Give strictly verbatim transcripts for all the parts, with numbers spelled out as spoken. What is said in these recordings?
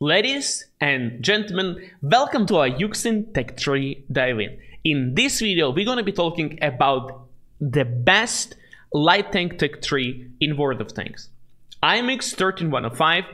Ladies and gentlemen, welcome to our iyouxin Tech Tree Dive-In. In this video, we're going to be talking about the best light tank tech tree in World of Tanks. A M X thirteen one oh five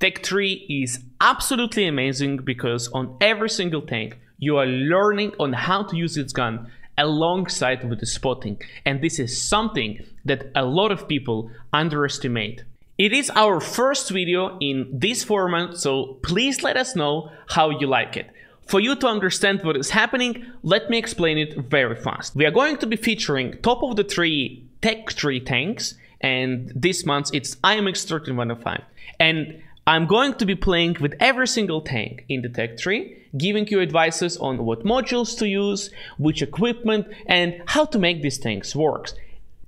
tech tree is absolutely amazing because on every single tank, you are learning on how to use its gun alongside with the spotting. And this is something that a lot of people underestimate. It is our first video in this format, so please let us know how you like it. For you to understand what is happening, let me explain it very fast. We are going to be featuring top of the three tech tree tanks, and this month it's A M X thirteen one oh five. And I'm going to be playing with every single tank in the tech tree, giving you advices on what modules to use, which equipment, and how to make these tanks work.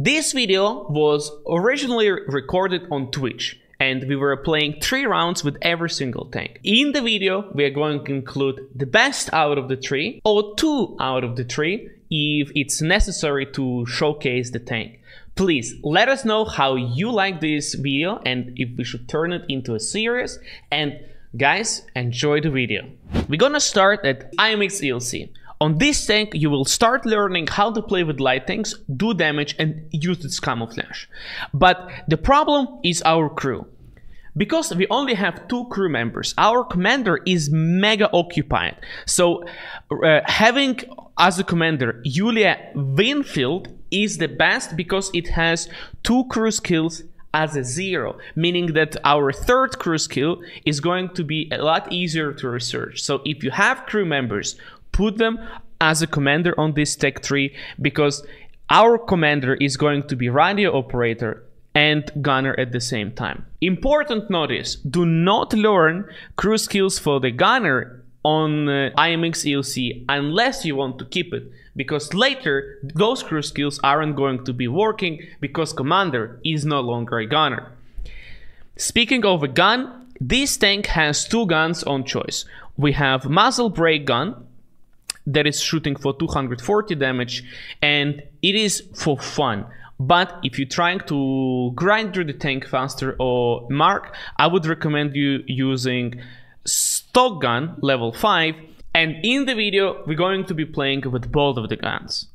This video was originally recorded on Twitch, and we were playing three rounds with every single tank. In the video, we are going to include the best out of the three, or two out of the three, if it's necessary to showcase the tank. Please let us know how you like this video and if we should turn it into a series. And guys, enjoy the video. We're gonna start at A M X E L C. On this tank, you will start learning how to play with light tanks, do damage, and use its camouflage. But the problem is our crew. Because we only have two crew members, our commander is mega occupied. So uh, having as a commander Julia Winfield is the best because it has two crew skills as a zero, meaning that our third crew skill is going to be a lot easier to research. So if you have crew members, put them as a commander on this tech tree, because our commander is going to be radio operator and gunner at the same time. Important notice, do not learn crew skills for the gunner on uh, A M X E L C unless you want to keep it, because later those crew skills aren't going to be working because commander is no longer a gunner. Speaking of a gun, this tank has two guns on choice. We have muzzle brake gun that is shooting for two hundred forty damage, and it is for fun. But if you're trying to grind through the tank faster or mark, I would recommend you using stock gun level five. And in the video, we're going to be playing with both of the guns.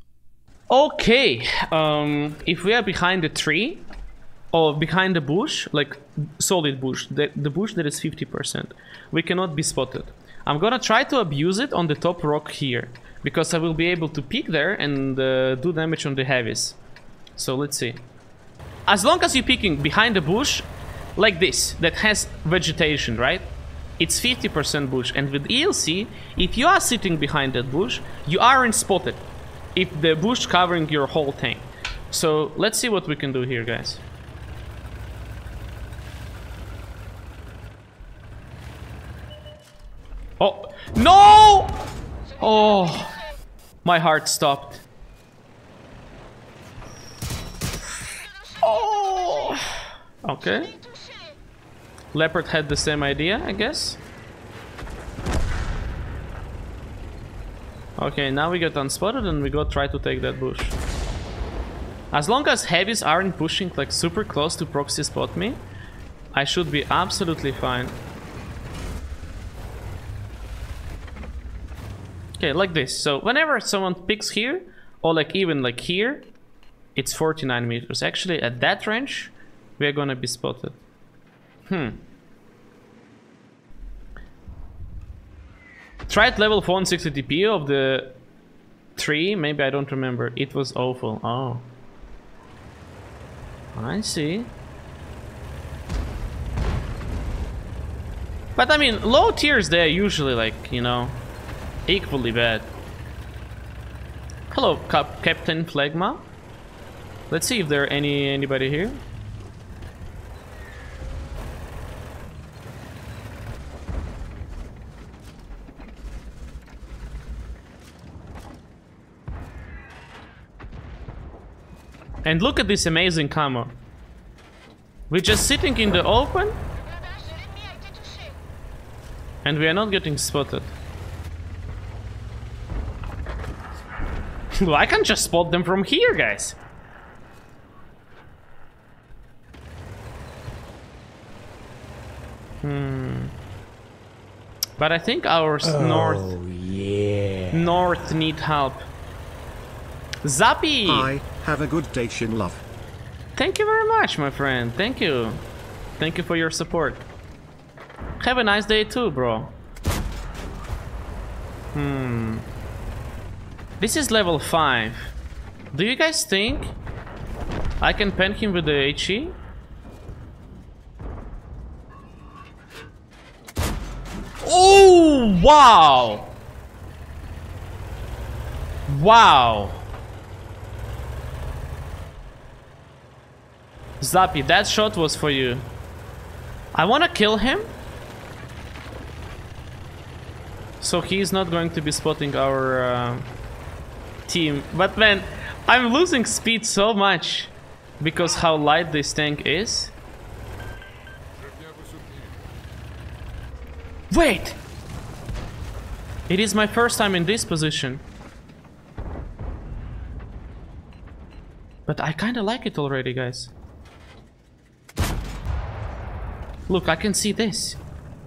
Okay, um, if we are behind the tree or behind the bush, like solid bush, the, the bush that is fifty percent, we cannot be spotted. I'm gonna try to abuse it on the top rock here, because I will be able to peek there and uh, do damage on the heavies. So let's see. As long as you're peeking behind the bush, like this, that has vegetation, right? It's fifty percent bush, and with E L C, if you are sitting behind that bush, you aren't spotted if the bush covering your whole tank. So let's see what we can do here, guys. Oh, no! Oh, my heart stopped. Oh, okay. Leopard had the same idea, I guess. Okay, now we got unspotted and we go try to take that bush. As long as heavies aren't pushing like super close to proxy spot me, I should be absolutely fine. Okay, like this. So whenever someone picks here, or like even like here, it's forty-nine meters. Actually, at that range, we're gonna be spotted. Hmm. Tried level one sixty T P of the three. Maybe I don't remember. It was awful. Oh. I see. But I mean, low tiers, they're usually like, you know, equally bad. Hello, Cap Captain Phlegma. Let's see if there are any anybody here. And look at this amazing camo. We're just sitting in the open, and we are not getting spotted. I can just spot them from here, guys. Hmm. But I think our oh, north yeah. north need help. Zappy! I have a good day, Shin Love. Thank you very much, my friend. Thank you. Thank you for your support. Have a nice day too, bro. Hmm. This is level five. Do you guys think I can pen him with the HE? Oh, wow! Wow! Zappy, that shot was for you. I wanna kill him, so he is not going to be spotting our uh, team. But man, I'm losing speed so much because how light this tank is. Wait! It is my first time in this position. But I kinda like it already, guys. Look, I can see this.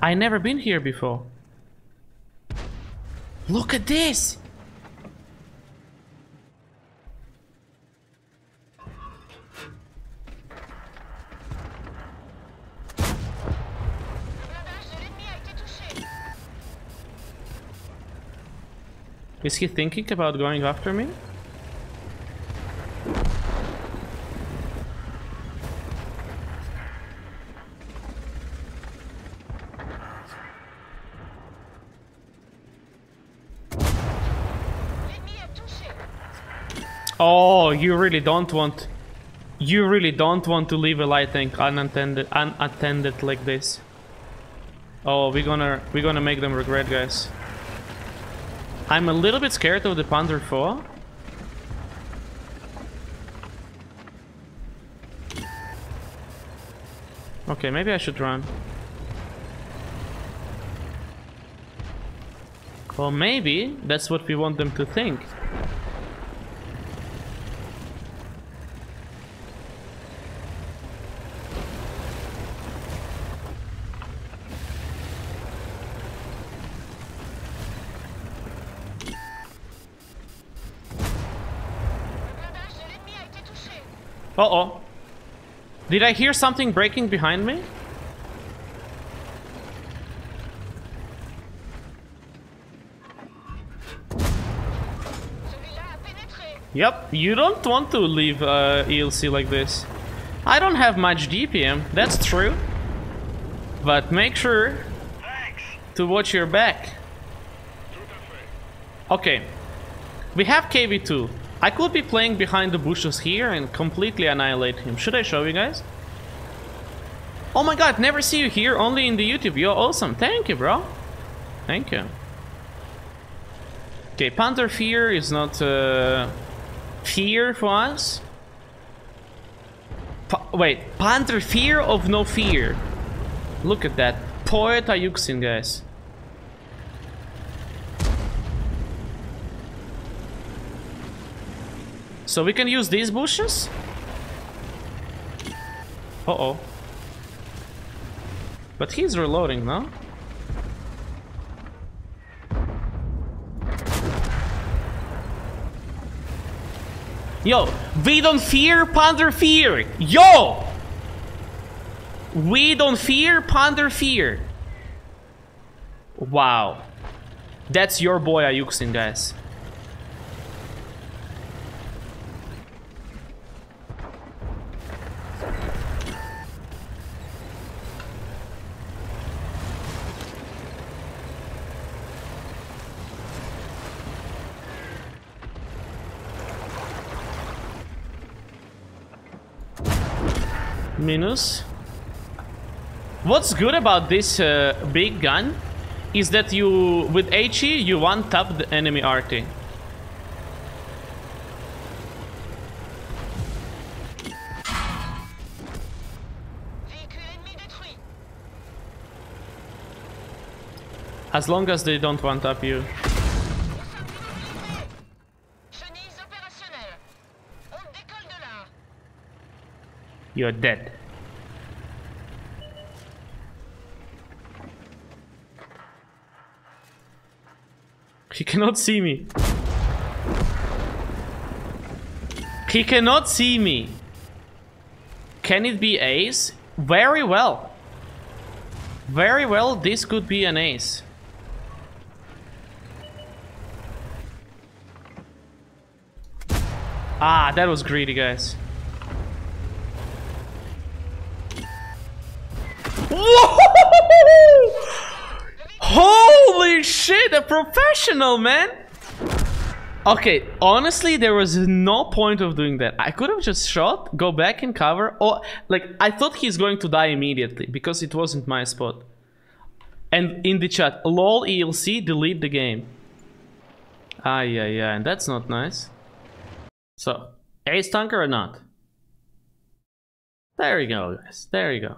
I never been here before. Look at this! Is he thinking about going after me? Oh, you really don't want... You really don't want to leave a light tank unattended, unattended like this. Oh, we're gonna... We're gonna make them regret, guys. I'm a little bit scared of the Panther four. Okay, maybe I should run. Well, maybe that's what we want them to think. Uh-oh. Did I hear something breaking behind me? Yep, you don't want to leave uh, E L C like this. I don't have much D P M, that's true. But make sure to watch your back. Okay. We have K V two. I could be playing behind the bushes here and completely annihilate him. Should I show you guys? Oh my god, never see you here, only in the YouTube. You're awesome. Thank you, bro. Thank you. Okay, Panther fear is not uh, fear for us. Pa wait, Panther fear of no fear. Look at that. Poet iyouxin, guys. So we can use these bushes? Uh-oh. But he's reloading, no? Yo, we don't fear, Panther fear! Yo! We don't fear, Panther fear! Wow. That's your boy iyouxin, guys. Minus. What's good about this uh, big gun is that you, with HE, you one-tap the enemy R T. As long as they don't one-tap you. You're dead. He cannot see me. He cannot see me. Can it be ace? Very well. Very well, this could be an ace. Ah, that was greedy, guys. Whoa! Holy shit, a professional, man! Okay, honestly, there was no point of doing that. I could have just shot, go back and cover, or... Like, I thought he's going to die immediately, because it wasn't my spot. And in the chat, lol E L C, delete the game. Ah, yeah, yeah, and that's not nice. So, ace tanker or not? There you go, guys. There you go.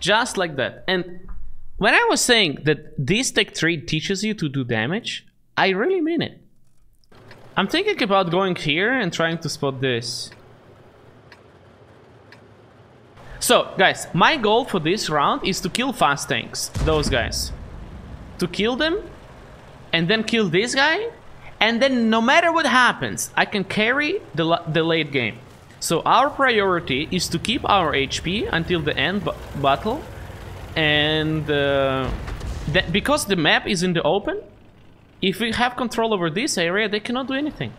Just like that. And when I was saying that this tech tree teaches you to do damage, I really mean it. I'm thinking about going here and trying to spot this. So, guys, my goal for this round is to kill fast tanks. Those guys. To kill them, and then kill this guy. And then no matter what happens, I can carry the, the late game. So our priority is to keep our H P until the end battle. And uh, that because the map is in the open, if we have control over this area, they cannot do anything.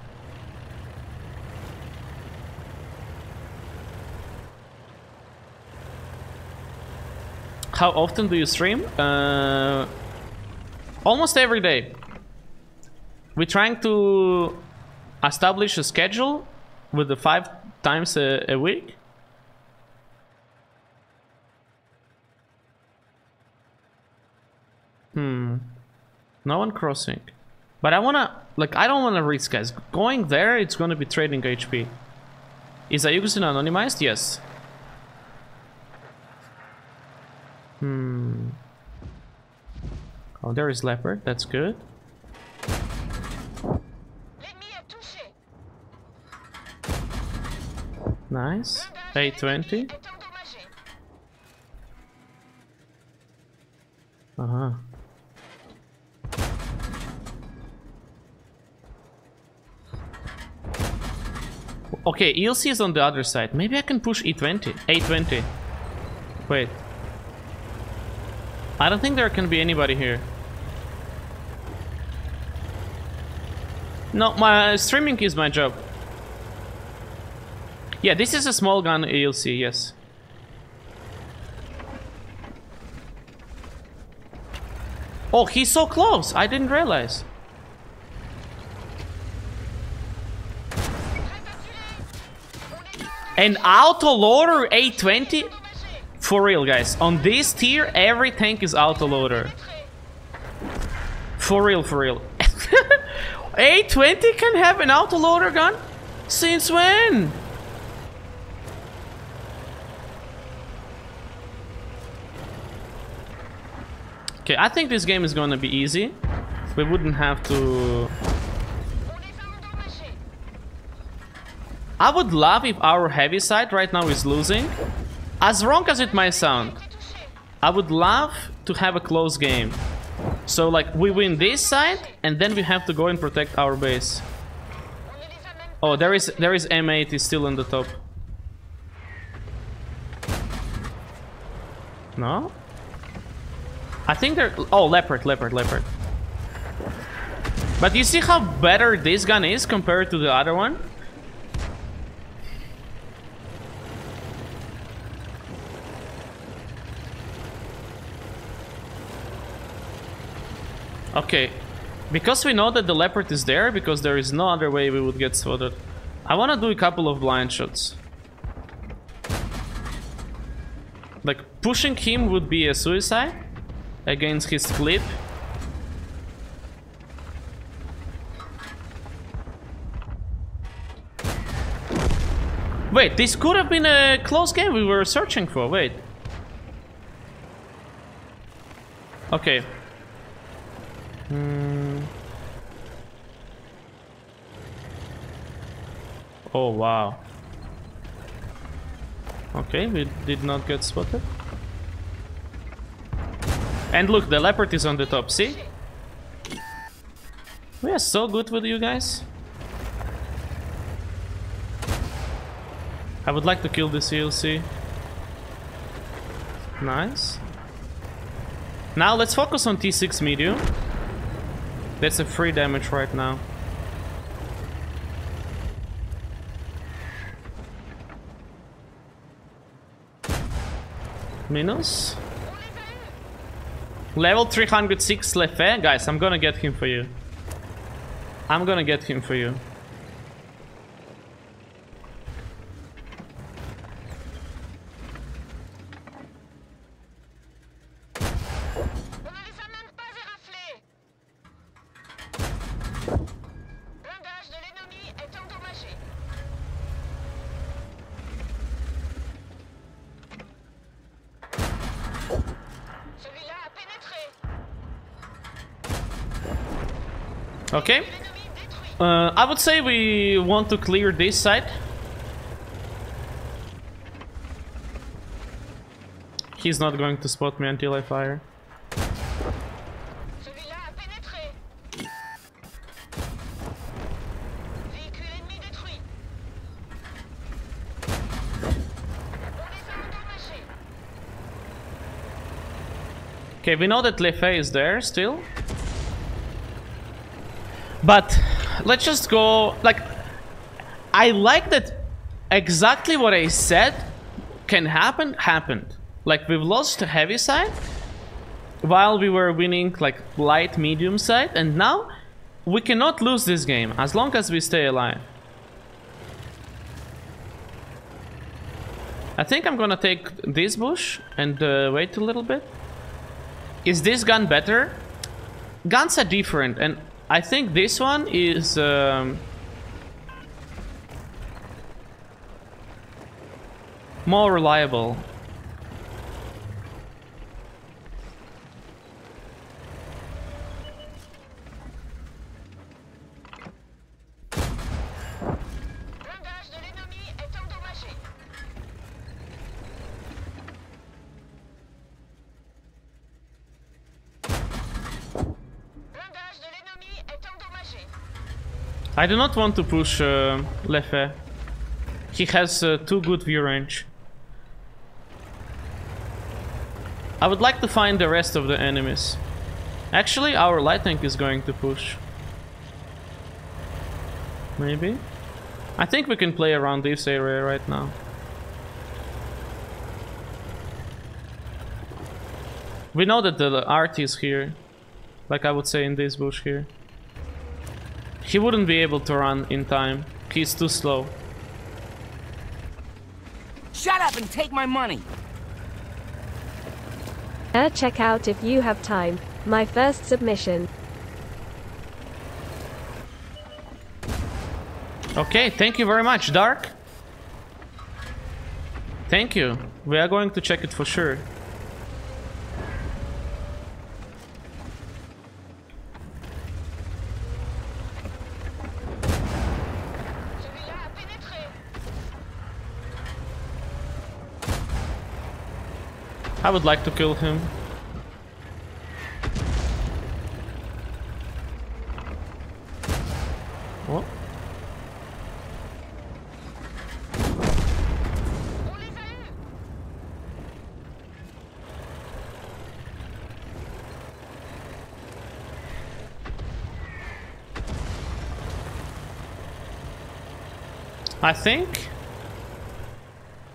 How often do you stream? Uh, almost every day. We're trying to establish a schedule with the five times a, a week. Hmm. No one crossing. But I wanna... Like, I don't wanna risk, guys. Going there, it's gonna be trading H P. Is iyouxin anonymized? Yes. Hmm. Oh, there is Leopard. That's good. Nice. eight twenty. Uh-huh. Okay, E L C is on the other side. Maybe I can push E twenty. A twenty. Wait. I don't think there can be anybody here. No, my streaming is my job. Yeah, this is a small gun E L C, yes. Oh, he's so close! I didn't realize. An autoloader A twenty? For real, guys. On this tier, every tank is autoloader. For real, for real. A twenty can have an autoloader gun? Since when? Okay, I think this game is gonna be easy. We wouldn't have to... I would love if our heaviside right now is losing. As wrong as it might sound. I would love to have a close game. So, like, we win this side, and then we have to go and protect our base. Oh, there is, there is M eight is still on the top. No? I think they're... Oh, Leopard, Leopard, Leopard. But you see how better this gun is compared to the other one? Okay. Because we know that the Leopard is there, because there is no other way we would get spotted. I want to do a couple of blind shots. Like, pushing him would be a suicide. Against his flip. Wait, this could have been a close game we were searching for. Wait. Okay. Mm. Oh, wow. Okay, we did not get spotted. And look, the Leopard is on the top, see? We are so good with you guys. I would like to kill this E L C. Nice. Now let's focus on T six medium. That's a free damage right now. Minus. Level three hundred six Lefebvre. Guys, I'm gonna get him for you. I'm gonna get him for you. Okay, uh, I would say we want to clear this side. He's not going to spot me until I fire. Okay, we know that Lefebvre is there still. But let's just go, like, I like that exactly what I said can happen, happened. Like, we've lost to heavy side while we were winning, like, light medium side. And now we cannot lose this game as long as we stay alive. I think I'm gonna take this bush and uh, wait a little bit. Is this gun better? Guns are different, and I think this one is um, more reliable. I do not want to push uh, Lefebvre. He has uh, too good view range. I would like to find the rest of the enemies. Actually, our light tank is going to push. Maybe? I think we can play around this area right now. We know that the art is here. Like I would say in this bush here. He wouldn't be able to run in time. He's too slow. Shut up and take my money! Uh, check out if you have time. My first submission. Okay, thank you very much, Dark. Thank you. We are going to check it for sure. I would like to kill him. What? I think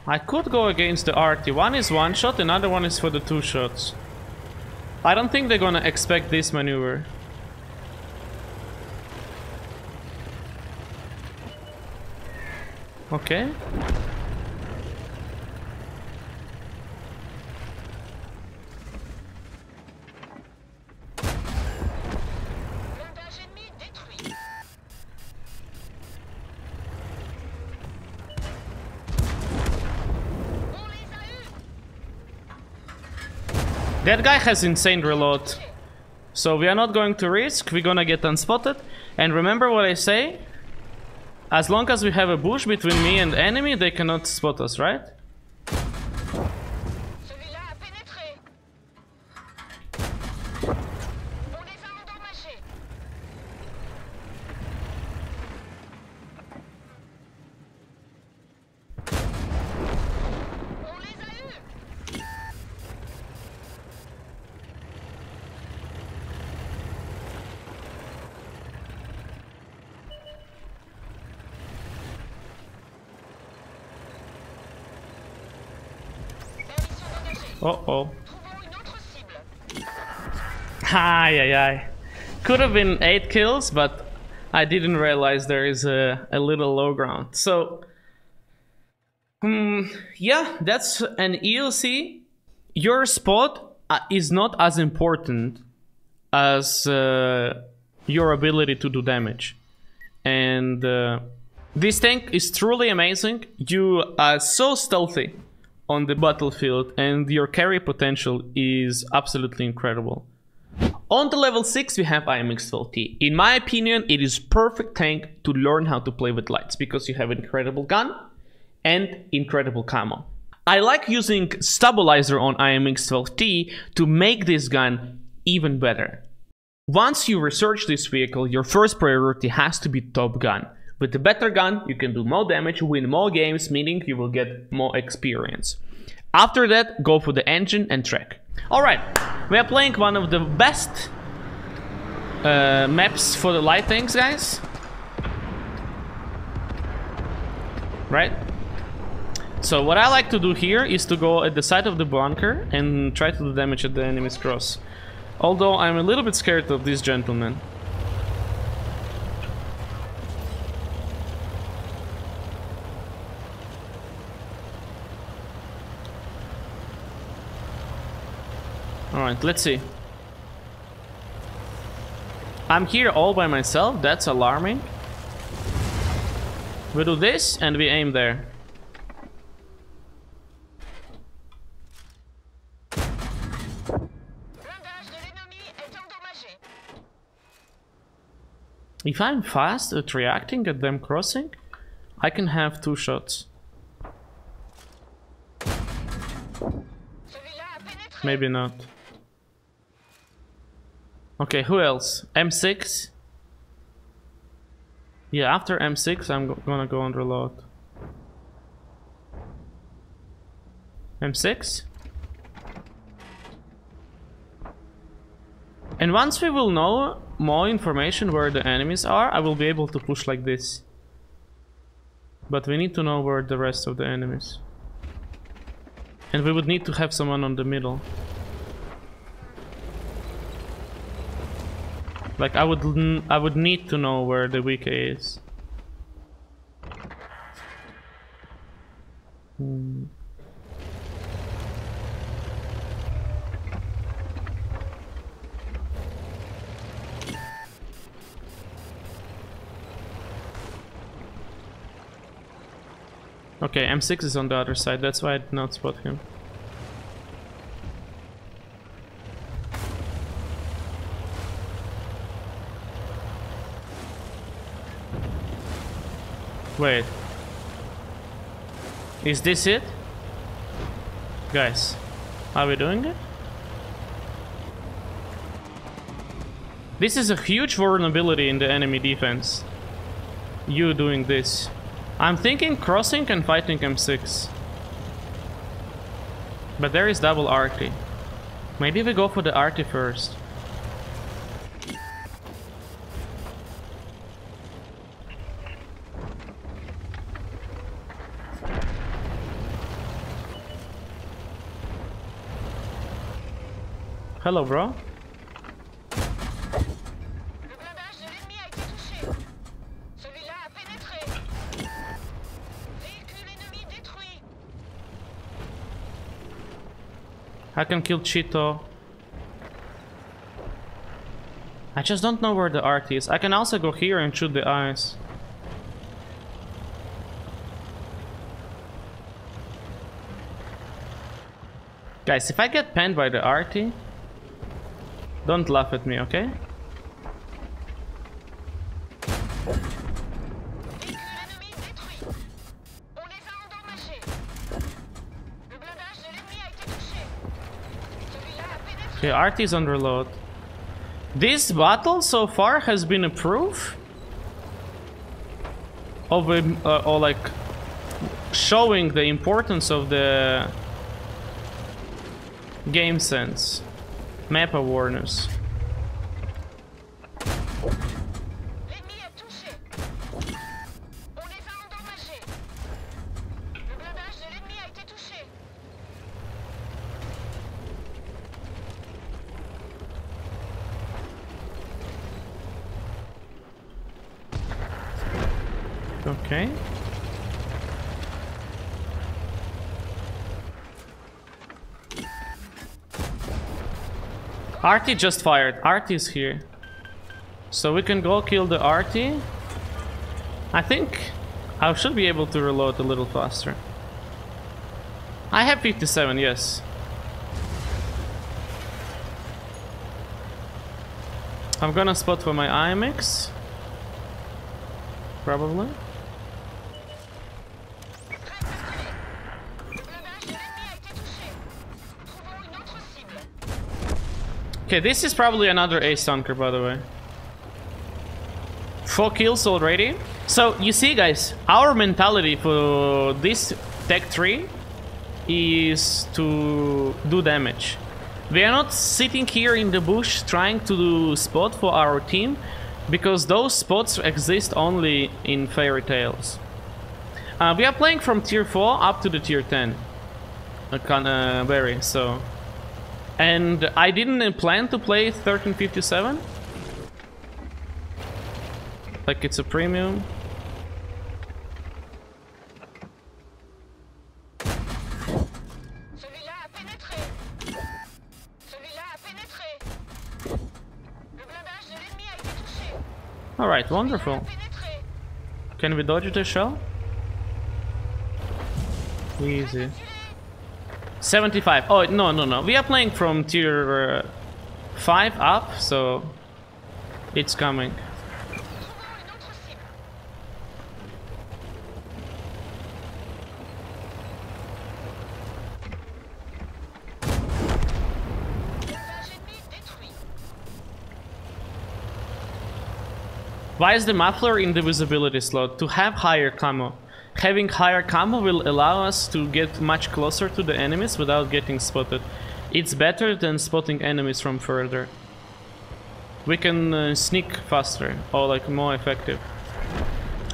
I could go against the arty. One is one shot, another one is for the two shots. I don't think they're gonna expect this maneuver. Okay. That guy has insane reload, so we are not going to risk, we're gonna get unspotted. And remember what I say, as long as we have a bush between me and enemy, they cannot spot us, right? Oh oh. Ay ay ay. Could have been eight kills, but I didn't realize there is a, a little low ground. So, um, yeah, that's an E L C. Your spot uh, is not as important as uh, your ability to do damage. And uh, this tank is truly amazing. You are so stealthy on the battlefield and your carry potential is absolutely incredible. On to level six, we have A M X twelve T. In my opinion, it is perfect tank to learn how to play with lights because you have incredible gun and incredible camo. I like using stabilizer on A M X twelve T to make this gun even better. Once you research this vehicle, your first priority has to be top gun. With a better gun, you can do more damage, win more games, meaning you will get more experience. After that, go for the engine and track. Alright, we are playing one of the best uh, maps for the light tanks, guys. Right? So what I like to do here is to go at the side of the bunker and try to do damage at the enemy's cross. Although I'm a little bit scared of this gentleman. Alright, let's see. I'm here all by myself, that's alarming. We do this and we aim there. If I'm fast at reacting at them crossing, I can have two shots. Maybe not. Okay, who else? M six? Yeah, after M six I'm go gonna go on reload. M six? And once we will know more information where the enemies are, I will be able to push like this. But we need to know where the rest of the enemies. And we would need to have someone on the middle. Like I would, I would need to know where the weak A is. Hmm. Okay, M six is on the other side, that's why I did not spot him. Wait. Is this it? Guys, are we doing it? This is a huge vulnerability in the enemy defense. You doing this. I'm thinking crossing and fighting M six. But there is double arty. Maybe we go for the arty first. Hello, bro. I can kill Cheeto. I just don't know where the art is. I can also go here and shoot the eyes. Guys, if I get panned by the art, don't laugh at me, okay? Okay, R T is on reload. This battle so far has been a proof of a, uh, or like showing the importance of the game sense. Map awareness. Okay. Arty just fired. Arty is here. So we can go kill the Arty. I think I should be able to reload a little faster. I have fifty-seven, yes. I'm gonna spot for my I M X. Probably. Okay, this is probably another ace tanker, by the way. Four kills already. So, you see, guys, our mentality for this tech three is to do damage. We are not sitting here in the bush trying to do spot for our team, because those spots exist only in fairy tales. Uh, we are playing from tier four up to the tier ten. I can uh, vary, so... And I didn't plan to play thirteen fifty-seven. Like it's a premium. Alright, wonderful. Can we dodge the shell? Easy. seventy-five. Oh, no, no, no. We are playing from tier uh, five up, so it's coming. Why is the muffler in the visibility slot? To have higher camo. Having higher camo will allow us to get much closer to the enemies without getting spotted. It's better than spotting enemies from further. We can uh, sneak faster or like more effective.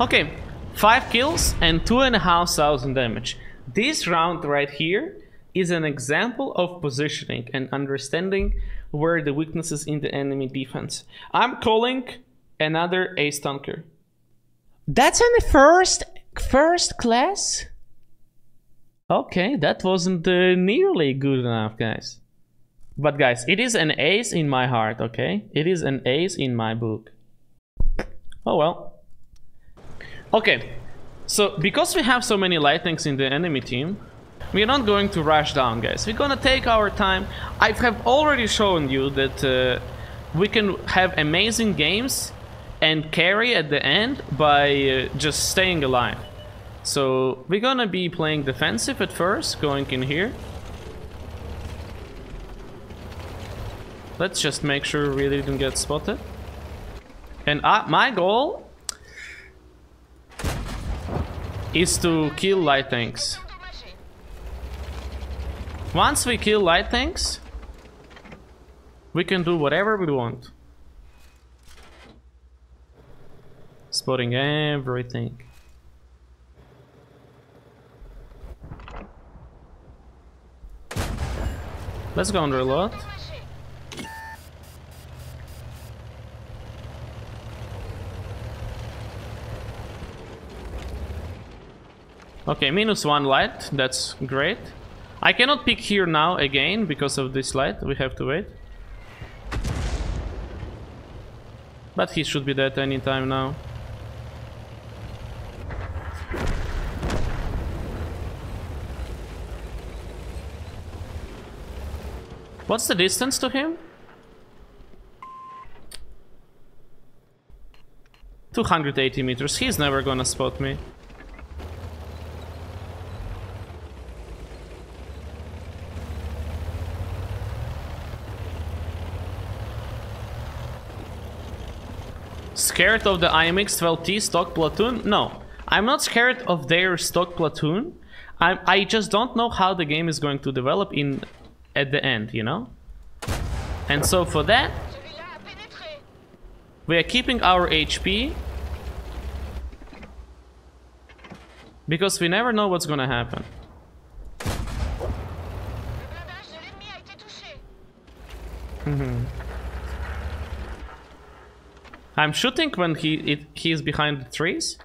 Okay, five kills and two and a half thousand damage. This round right here is an example of positioning and understanding where the weaknesses in the enemy defense. I'm calling another ace tanker. That's in the first First class? Okay, that wasn't uh, nearly good enough, guys. But guys, it is an ace in my heart, okay? It is an ace in my book. Oh well. Okay, so because we have so many light tanks in the enemy team, we're not going to rush down, guys. We're gonna take our time. I have already shown you that uh, we can have amazing games and carry at the end by uh, just staying alive. So we're gonna be playing defensive at first, going in here. Let's just make sure we didn't get spotted. And uh, my goal is to kill light tanks. Once we kill light tanks, we can do whatever we want. Spotting everything. Let's go and reload. Okay, minus one light. That's great. I cannot pick here now again because of this light. We have to wait. But he should be dead anytime now. What's the distance to him? two hundred eighty meters. He's never gonna spot me. Scared of the I M X twelve T stock platoon? No, I'm not scared of their stock platoon. I I just don't know how the game is going to develop in at the end, you know? And so for that, we are keeping our H P because we never know what's gonna happen. Mm-hmm. I'm shooting when he it, he is behind the trees,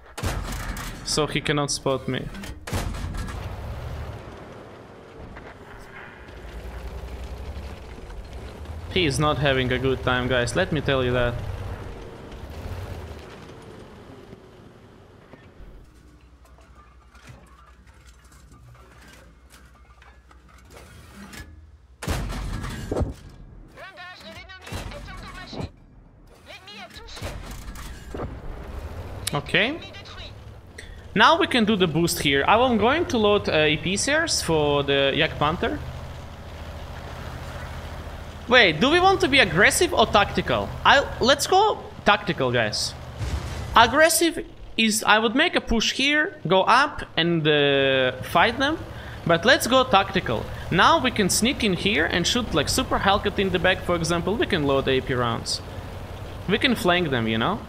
so he cannot spot me. He is not having a good time, guys, let me tell you that. Okay, now we can do the boost here. I'm going to load uh, E P Sears for the Yak Panther. Wait, do we want to be aggressive or tactical? I Let's go tactical, guys. Aggressive is I would make a push here, go up and uh, fight them. But let's go tactical. Now we can sneak in here and shoot like Super Hellcat in the back, for example. We can load A P rounds. We can flank them, you know.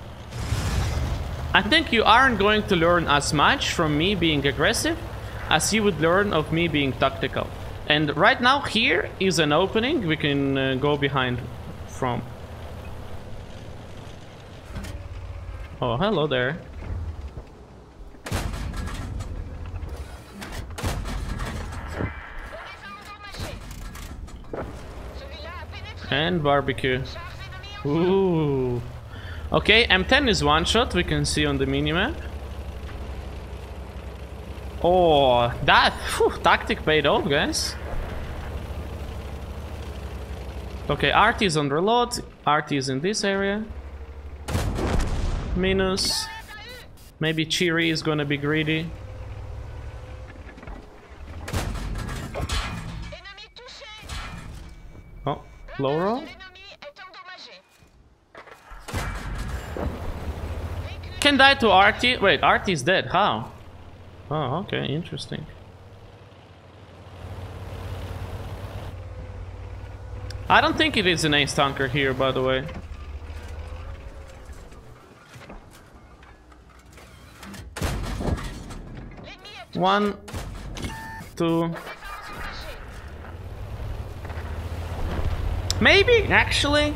I think you aren't going to learn as much from me being aggressive as you would learn of me being tactical. And right now here is an opening we can uh, go behind from. Oh, hello there. And barbecue. Ooh. Okay, M ten is one shot, we can see on the minimap. Oh, that whew, tactic paid off, guys. Okay, R T is on reload. R T is in this area. Minus. Maybe Chiri is gonna be greedy. Oh, low roll. Can die to R T. Wait, R T is dead. How? Oh, okay, interesting. I don't think it is an ace tanker here, by the way. One, two. Maybe, actually.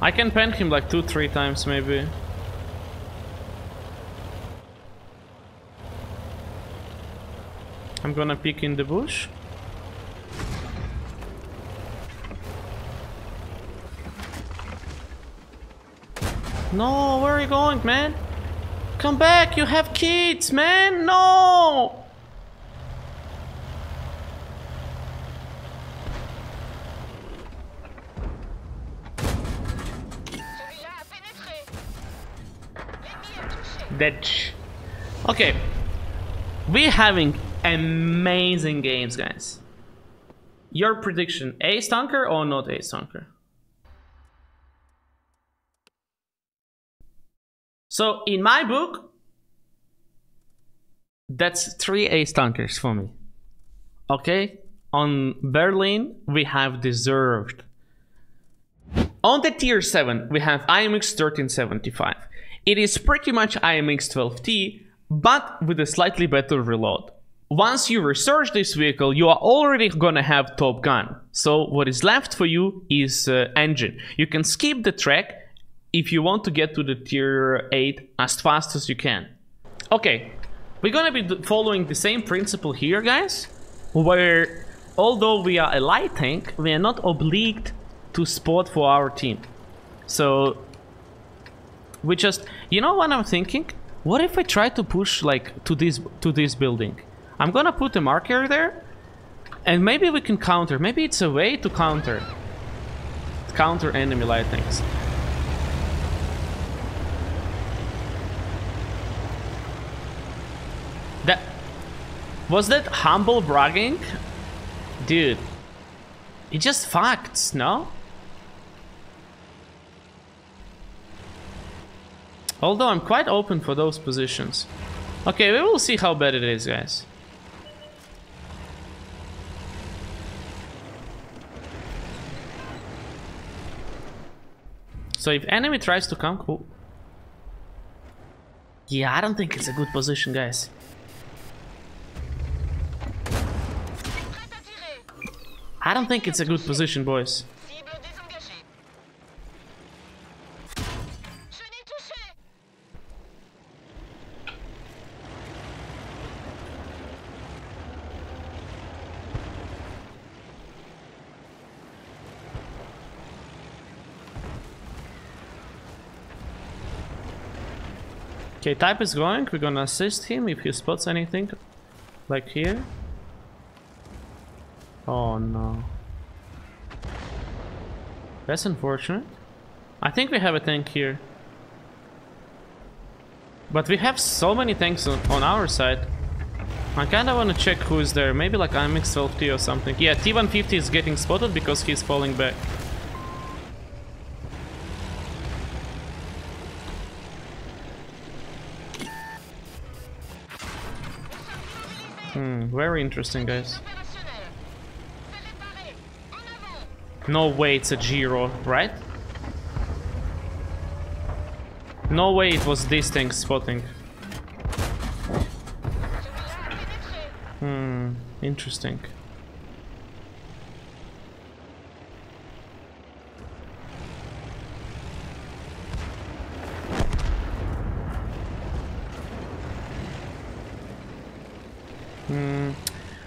I can pen him like two, three times, maybe. I'm gonna peek in the bush. No, where are you going, man? Come back, you have kids, man! No! Dead. Okay. We're having amazing games, guys. Your prediction, ace tanker or not ace tanker? So in my book, that's three ace tankers for me. Okay, on Berlin we have deserved. On the tier seven we have A M X thirteen seventy-five. It is pretty much A M X twelve T, but with a slightly better reload. Once you research this vehicle, you are already gonna have Top Gun. So what is left for you is uh, engine. You can skip the track if you want to get to the tier eight as fast as you can. Okay, we're gonna be following the same principle here, guys, where although we are a light tank, we are not obliged to spot for our team. So we just, you know what I'm thinking? What if I try to push like to this to this building? I'm gonna put a marker there, and maybe we can counter. Maybe it's a way to counter. Counter enemy light tanks. That... was that humble bragging? Dude. It just facts, no? Although I'm quite open for those positions. Okay, we will see how bad it is, guys. So if enemy tries to come, cool. Yeah, I don't think it's a good position, guys. I don't think it's a good position, boys. Okay, type is going. We're gonna assist him if he spots anything. Like here. Oh no. That's unfortunate. I think we have a tank here. But we have so many tanks on, on our side. I kinda wanna check who's there. Maybe like A M X twelve T or something. Yeah, T one fifty is getting spotted because he's falling back. Hmm, very interesting, guys. No way it's a Giro, right? No way it was this tank spotting. Hmm, interesting. Hmm.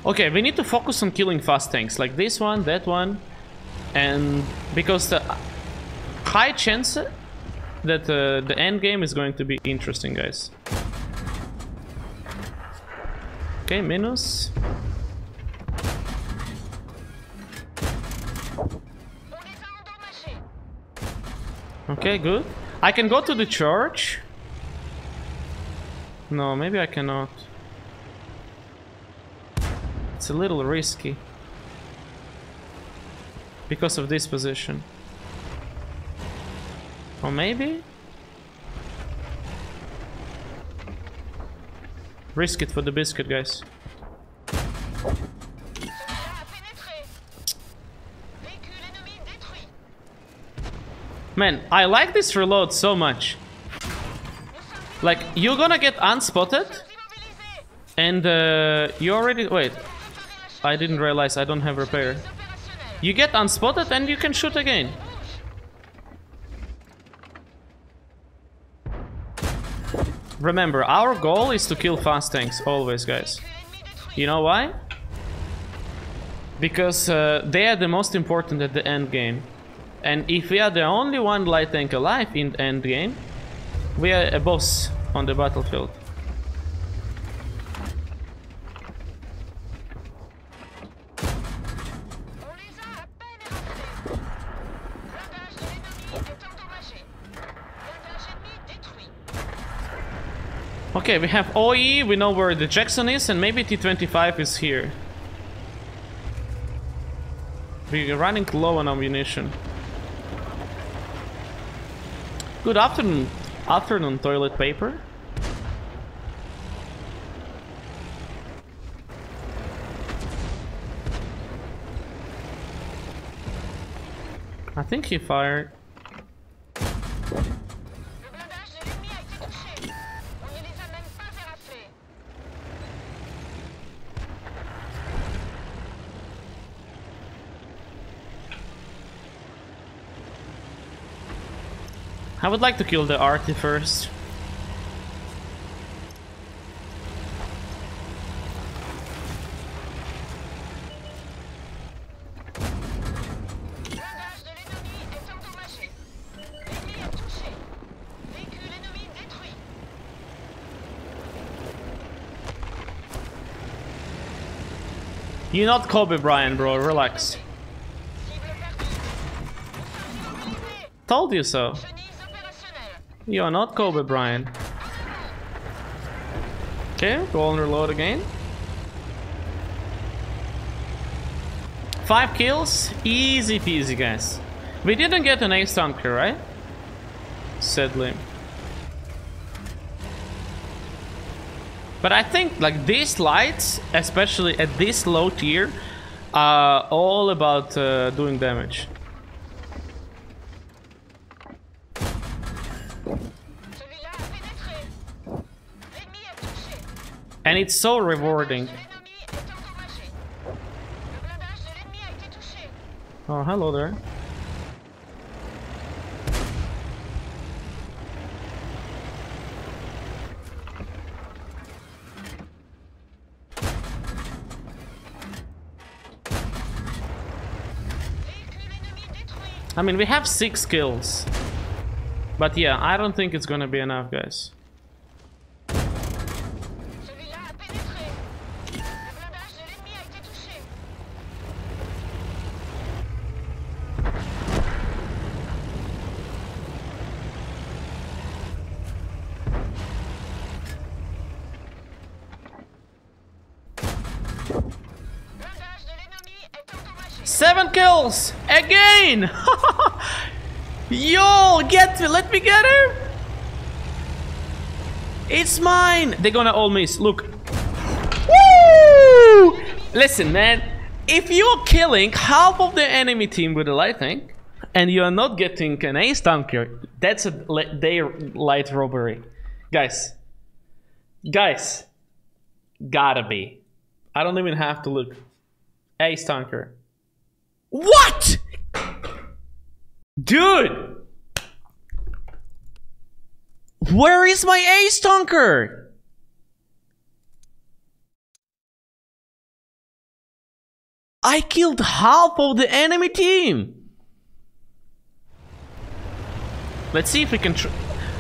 Okay, we need to focus on killing fast tanks, like this one, that one. And because the high chance that uh, the end game is going to be interesting, guys. Okay, minus. Okay, good. I can go to the church. No, maybe I cannot. It's a little risky. Because of this position. Or maybe? Risk it for the biscuit, guys. Man, I like this reload so much. Like, you're gonna get unspotted. And uh, you already... Wait. I didn't realize I don't have repair. You get unspotted and you can shoot again. Remember, our goal is to kill fast tanks, always, guys. You know why? Because uh, they are the most important at the end game. And if we are the only one light tank alive in the end game, we are a boss on the battlefield. Okay, we have O E, we know where the Jackson is, and maybe T twenty-five is here. We're running low on ammunition. Good afternoon, afternoon toilet paper. I think he fired. I would like to kill the Arty first. You're not Kobe Bryant, bro, relax. Told you so. You are not Kobe Bryant. Okay, go on reload again. Five kills, easy peasy, guys. We didn't get an ace tanker, right? Sadly. But I think like these lights, especially at this low tier, are all about uh, doing damage. And it's so rewarding. Oh, hello there. I mean, we have six kills. But yeah, I don't think it's gonna be enough, guys. Seven kills again. Yo, get me, let me get him. It's mine. They're gonna all miss. Look. Woo! Listen, man. If you're killing half of the enemy team with a light tank and you are not getting an ace tanker, that's a their light robbery, guys. Guys, gotta be. I don't even have to look. Ace tanker. What? Dude! Where is my ace tanker? I killed half of the enemy team. Let's see if we can tr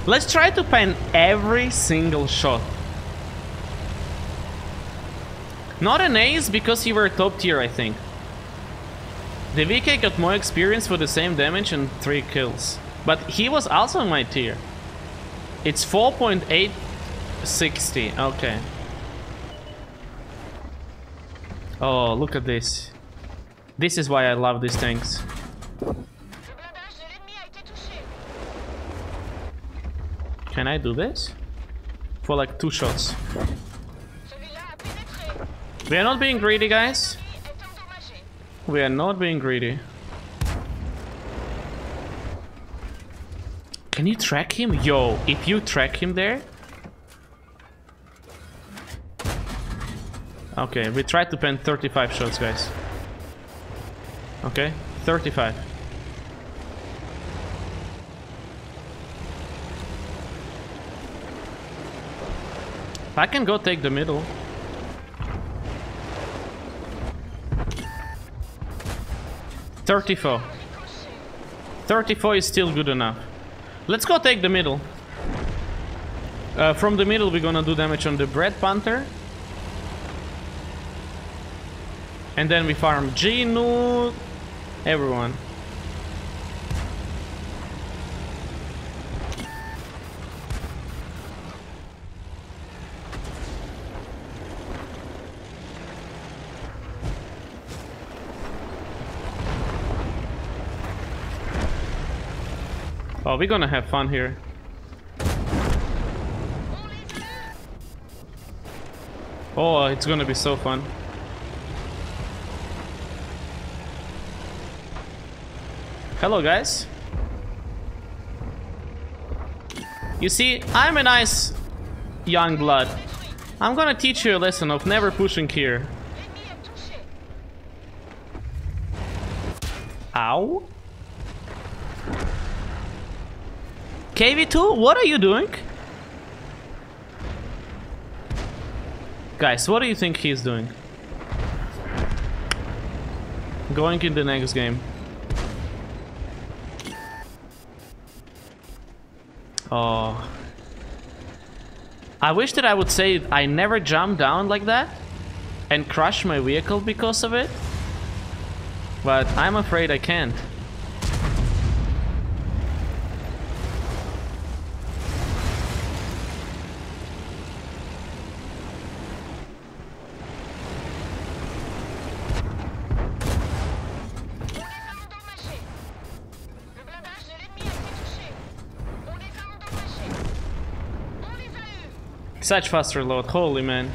Let's try to pan every single shot. Not an ace because you were top tier, I think. The V K got more experience for the same damage and three kills, but he was also in my tier. It's four point eight sixty, okay. Oh, look at this. This is why I love these tanks. Can I do this? For like two shots. We are not being greedy, guys. We are not being greedy. Can you track him? Yo, if you track him there... Okay, we tried to pen thirty-five shots, guys. Okay, thirty-five. I can go take the middle. thirty-four. thirty-four is still good enough. Let's go take the middle. Uh, from the middle, we're gonna do damage on the Bread Panther. And then we farm Genu... everyone. Oh, we're gonna have fun here. Oh, it's gonna be so fun. Hello, guys. You see, I'm a nice young blood. I'm gonna teach you a lesson of never pushing here. Ow. K V two, what are you doing? Guys, what do you think he's doing? Going in the next game. Oh. I wish that I would say I never jump down like that and crush my vehicle because of it. But I'm afraid I can't. Such fast reload, holy man.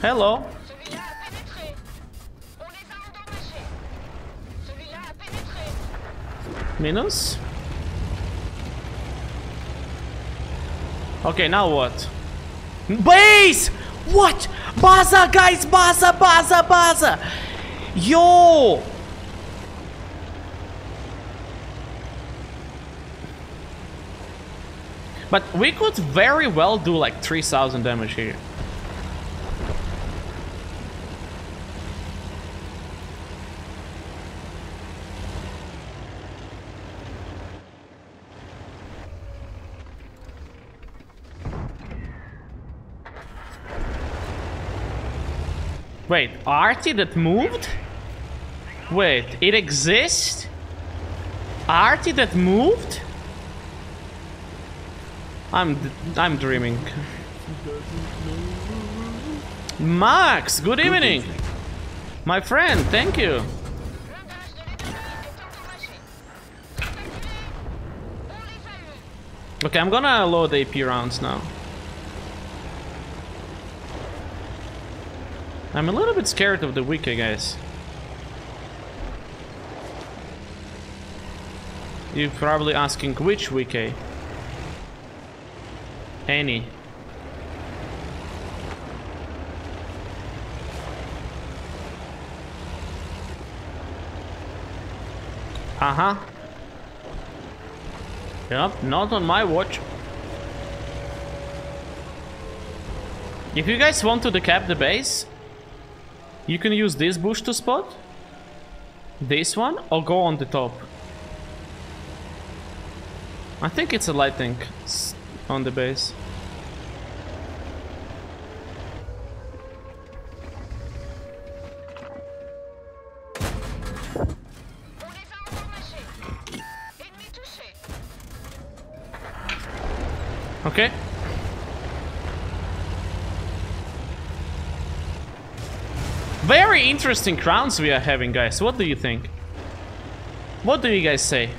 Hello. Minus. Okay, now what? Base! What? Baza, guys, baza, baza, baza! Yo! But we could very well do like three thousand damage here. Wait, arty that moved? Wait, it exists? Arty that moved? I'm I'm dreaming. Max, good evening, my friend. Thank you. Okay, I'm gonna load A P rounds now. I'm a little bit scared of the week, I guess. You're probably asking which wiki? Any. Uh-huh. Yep, not on my watch. If you guys want to decap the base, you can use this bush to spot, this one, or go on the top. I think it's a lightning on the base. Okay. Very interesting rounds we are having, guys. What do you think? What do you guys say?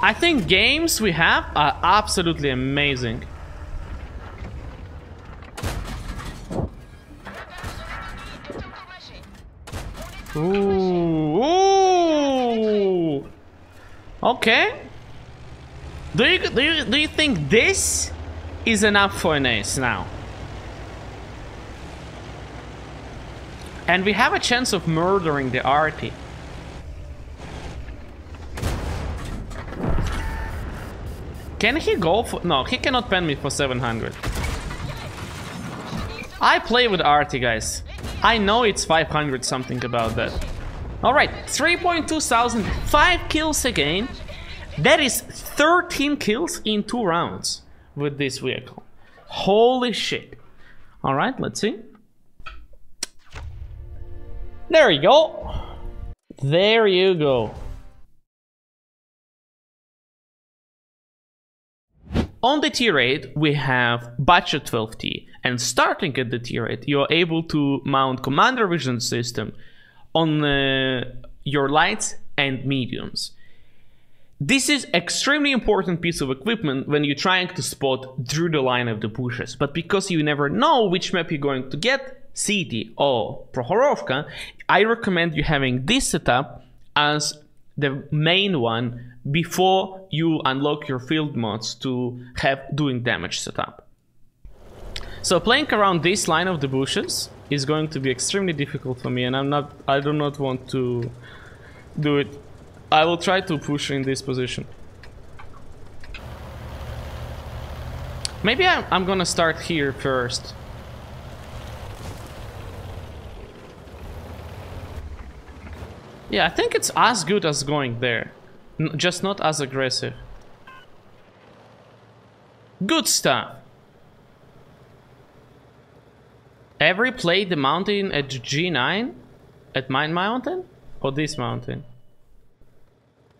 I think games we have are absolutely amazing. Ooh, ooh. Okay. Do you, do you do you think this is enough for an ace now? And we have a chance of murdering the arty. Can he go for... No, he cannot pen me for seven hundred. I play with arty, guys. I know it's five hundred something about that. Alright, three point two thousand, five kills again. That is thirteen kills in two rounds with this vehicle. Holy shit. Alright, let's see. There you go. There you go. On the tier eight, we have Butcher twelve T, and starting at the tier eight, you're able to mount Commander Vision System on uh, your lights and mediums. This is extremely important piece of equipment when you're trying to spot through the line of the bushes, but because you never know which map you're going to get, City or Prokhorovka, I recommend you having this setup as the main one before you unlock your field mods to have doing damage setup. So playing around this line of the bushes is going to be extremely difficult for me, and I'm not, I do not want to do it. I will try to push in this position. Maybe I'm, I'm gonna start here first. Yeah, I think it's as good as going there, N just not as aggressive. Good stuff! Ever played the mountain at G nine? At mine mountain? Or this mountain?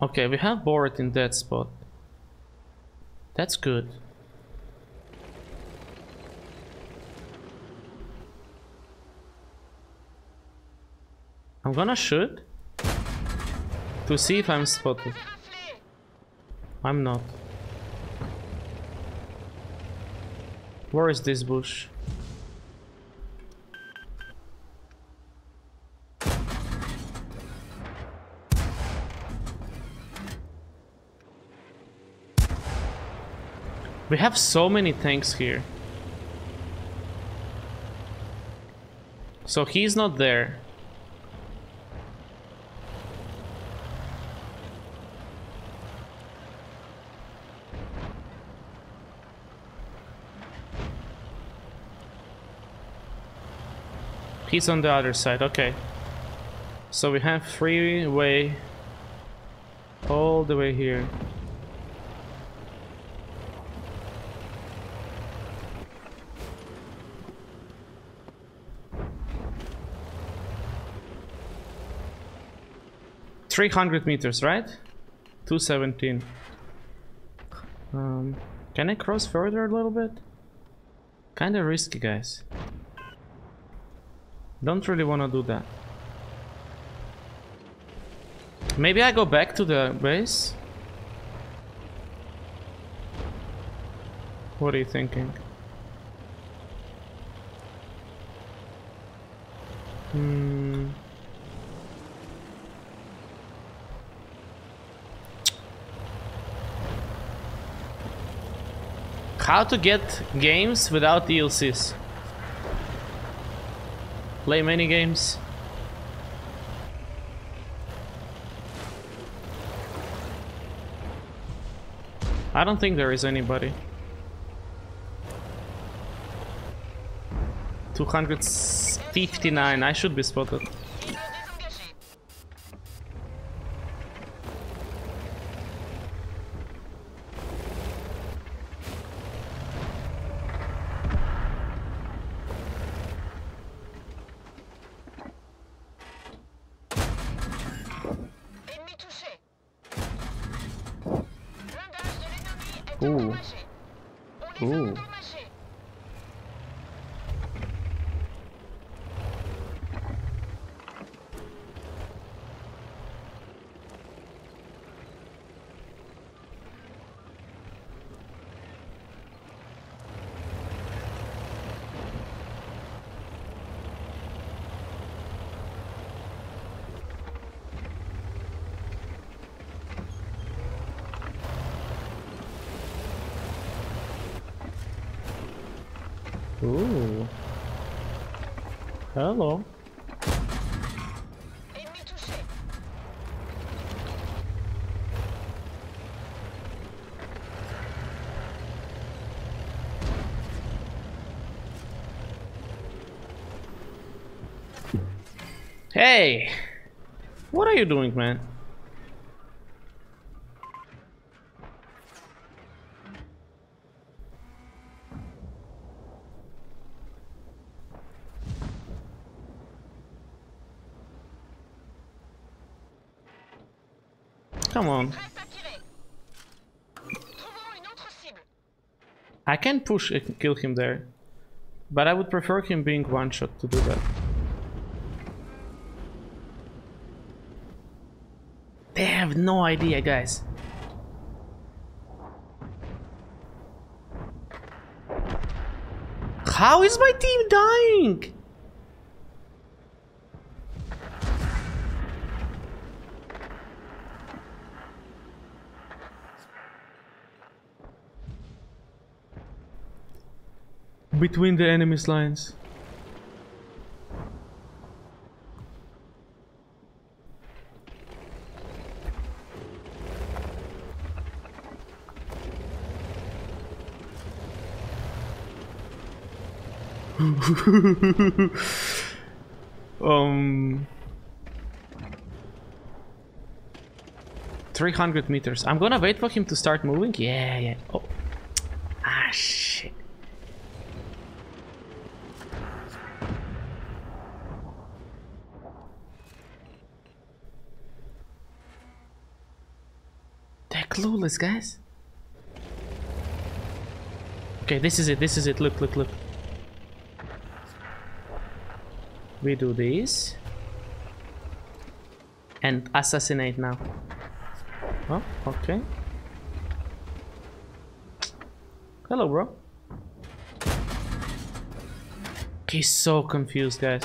Okay, we have Borat in that spot. That's good. I'm gonna shoot to see if I'm spotted. I'm not. Where is this bush? We have so many tanks here. So he's not there. He's on the other side, okay. So we have freeway all the way here. three hundred meters, right? two seventeen. Um, can I cross further a little bit? Kinda risky, guys. Don't really wanna do that. Maybe I go back to the base? What are you thinking? Hmm. How to get games without D L Cs? Play many games. I don't think there is anybody. two fifty-nine, I should be spotted. Ooh. Ooh. Ooh. Hello. Hey! What are you doing, man? Come on. I can push and kill him there, but I would prefer him being one shot to do that. They have no idea, guys. How is my team dying? Between the enemy's lines. um, three hundred meters. I'm gonna wait for him to start moving. Yeah, yeah. Oh. Ah, shit. Clueless, guys. Okay, this is it. This is it. Look, look, look. We do this and assassinate now. Oh, okay. Hello, bro. He's so confused, guys.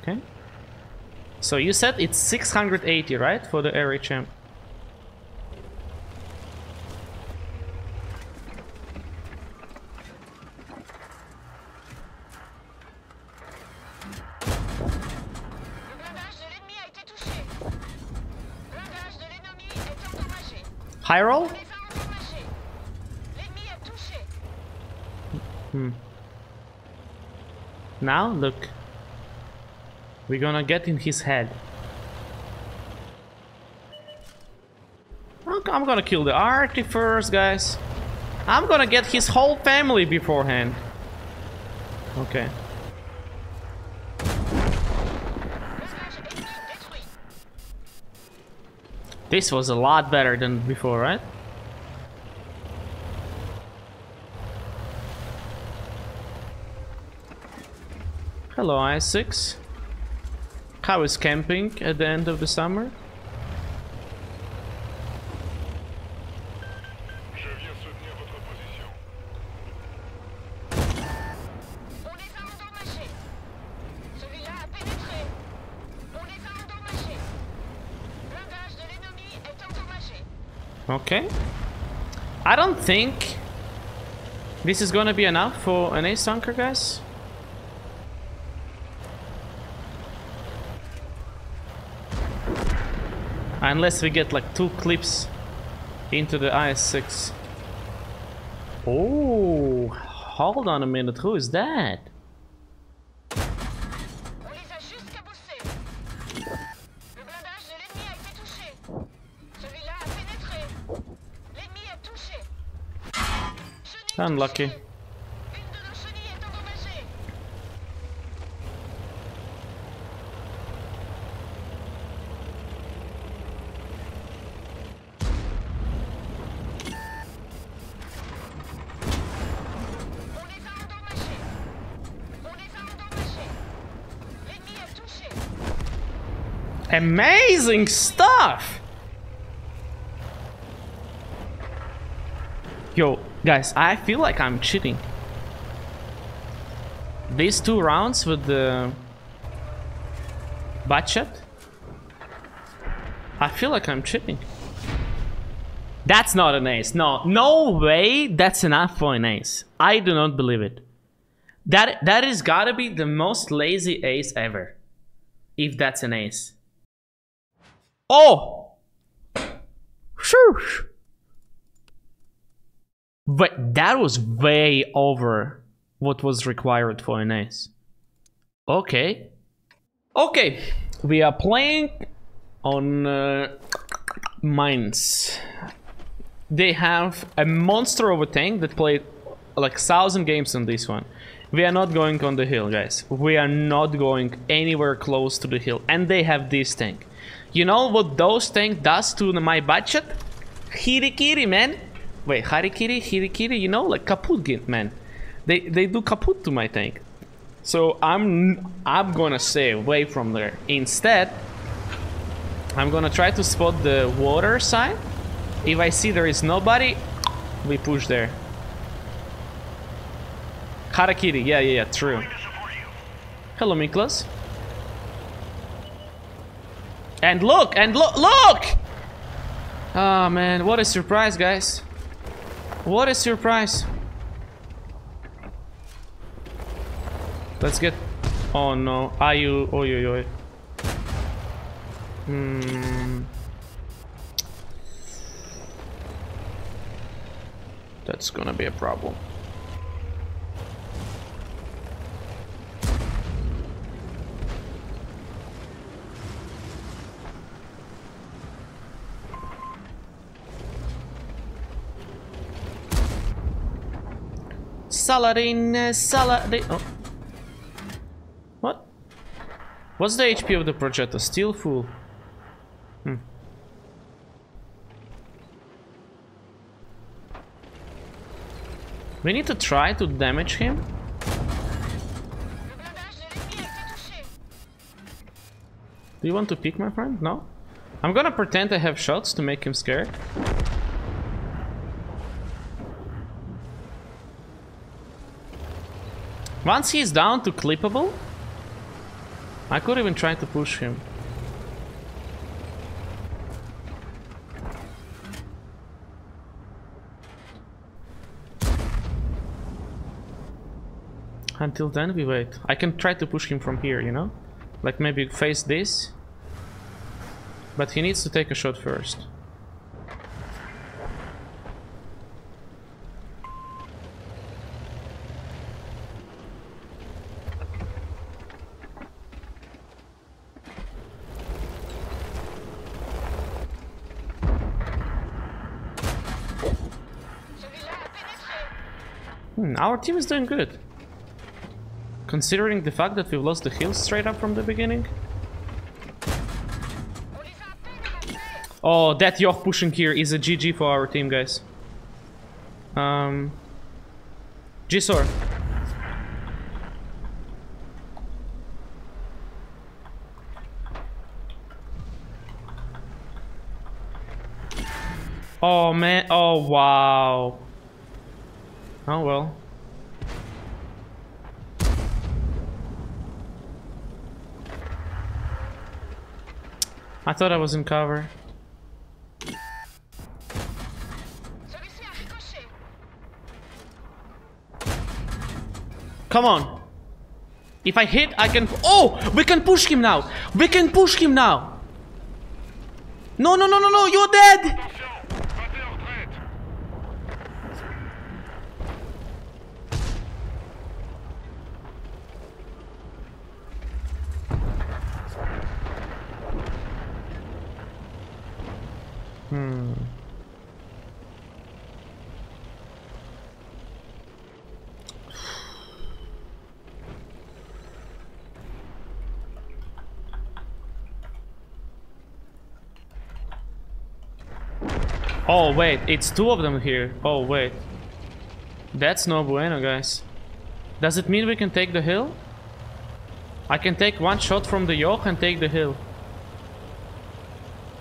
Okay, so you said it's six hundred eighty, right, for the R H M? High roll? Hmm. Now look. We're gonna get in his head. I'm gonna kill the arty first, guys. I'm gonna get his whole family beforehand. Okay. This was a lot better than before, right? Hello, Isaacs. How is camping at the end of the summer? Okay. I don't think this is gonna be enough for an ace tanker, guys. Unless we get like two clips into the I S six. Oh, hold on a minute. Who is that? Unlucky. Amazing stuff! Yo, guys, I feel like I'm cheating. These two rounds with the budget, I feel like I'm cheating. That's not an ace. No, no way that's enough for an ace. I do not believe it. That, that is gotta be the most lazy ace ever. If that's an ace. Oh! Shush! But that was way over what was required for an ace. Okay. Okay, we are playing on uh, mines. They have a monster of a tank that played like thousand games on this one. We are not going on the hill, guys. We are not going anywhere close to the hill. And they have this tank. You know what those tank does to my budget? Hirikiri, man. Wait, Harikiri, Hirikiri, you know, like kaput, man. They they do kaput to my tank. So I'm I'm gonna stay away from there. Instead, I'm gonna try to spot the water side. If I see there is nobody, we push there. Harakiri, yeah, yeah, yeah, true. Hello, Miklas. And look, and look, look! Ah, man, what a surprise, guys. What a surprise. Let's get... Oh, no. Are you... Oi, oi, oi. Hmm. That's gonna be a problem. Saladin, Saladin. Oh. What? What's the H P of the projector? Still full. Hmm. We need to try to damage him. Do you want to pick, my friend? No? I'm gonna pretend I have shots to make him scared. Once he's down to clippable, I could even try to push him. Until then we wait. I can try to push him from here, you know? Like maybe face this. But he needs to take a shot first. Our team is doing good. Considering the fact that we've lost the hills straight up from the beginning. Oh, that Yoch pushing here is a G G for our team, guys. Um, G S O R. Oh man, oh wow. Oh well. I thought I was in cover. Come on. If I hit, I can... Oh! We can push him now! We can push him now! No, no, no, no, no! You're dead! Hmm. Oh wait, it's two of them here. Oh wait. That's no bueno, guys. Does it mean we can take the hill? I can take one shot from the yoke and take the hill.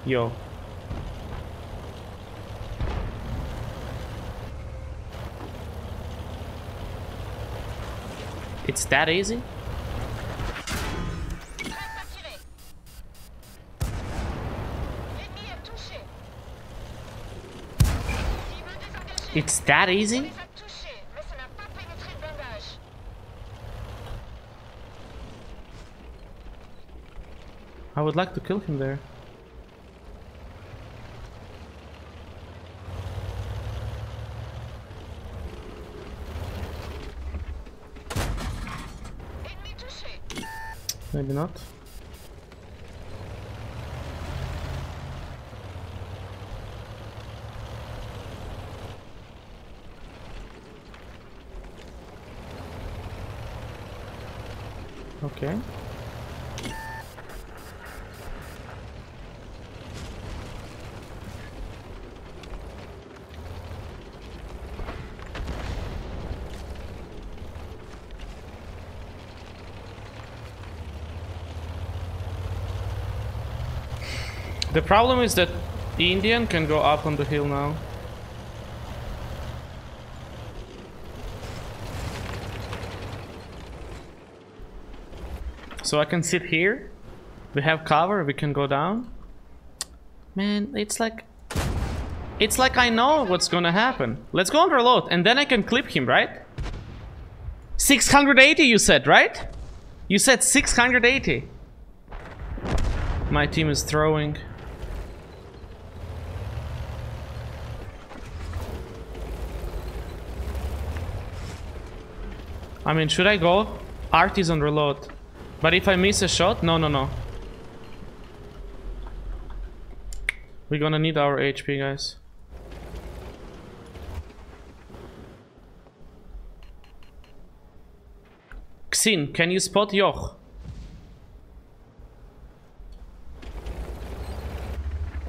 Yo. It's that easy? It's that easy? I would like to kill him there. Maybe not. Okay. The problem is that the Indian can go up on the hill now. So I can sit here. We have cover, we can go down. Man, it's like... It's like I know what's gonna happen. Let's go under load and then I can clip him, right? six hundred eighty you said, right? You said six hundred eighty. My team is throwing. I mean, should I go? Art is on reload. But if I miss a shot, no, no, no. We're gonna need our H P, guys. Xin, can you spot Joch?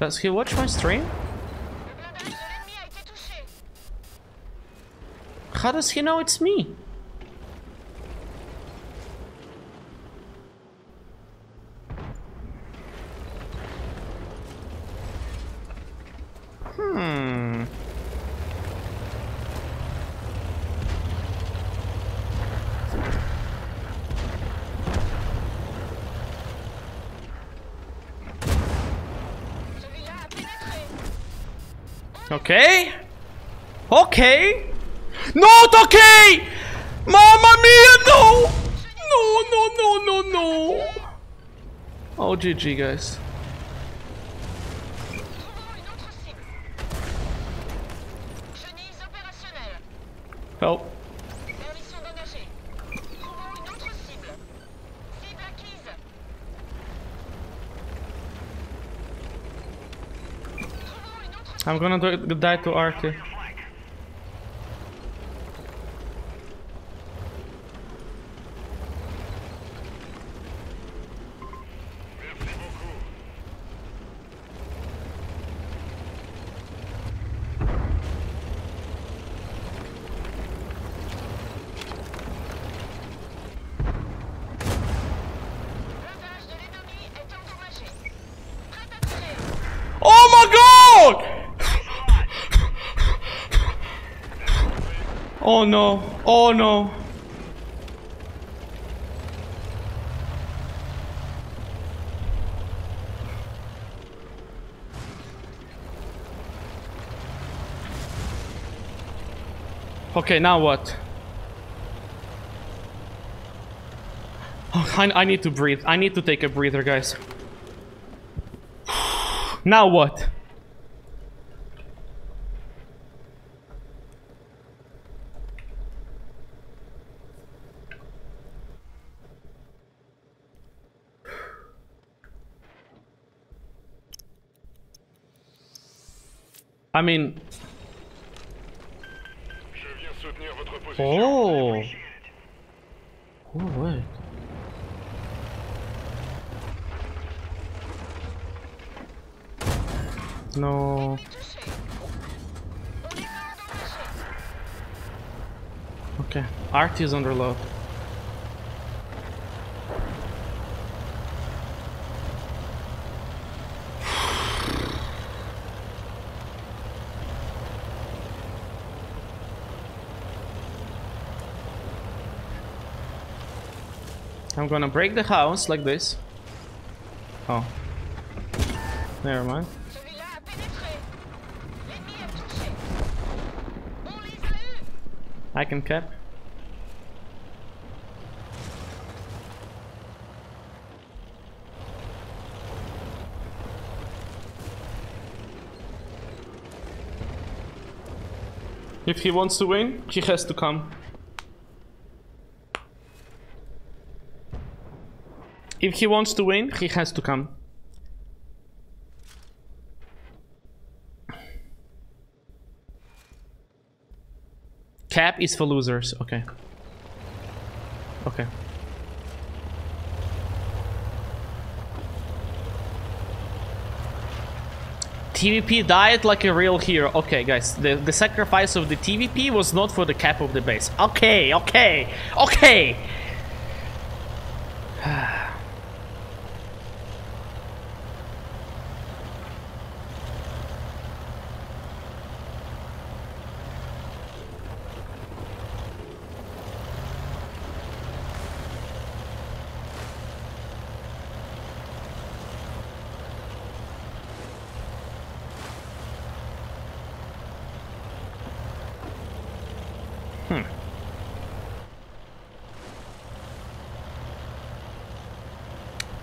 Does he watch my stream? How does he know it's me? Okay. Okay. Not okay. Mamma mia, no. No, no, no, no, no. Oh, G G, guys. Help. I'm gonna do, die to Arty. Oh no, oh no. Okay, now what? Oh, I, I need to breathe. I need to take a breather, guys. Now what? I mean... Oh. Oh, wait. No. Okay, Arty is under load. I'm gonna break the house like this. Oh. Never mind. I can cap. If he wants to win, he has to come. If he wants to win, he has to come. Cap is for losers. Okay. Okay. T V P died like a real hero. Okay, guys. The, the sacrifice of the T V P was not for the cap of the base. Okay, okay, okay.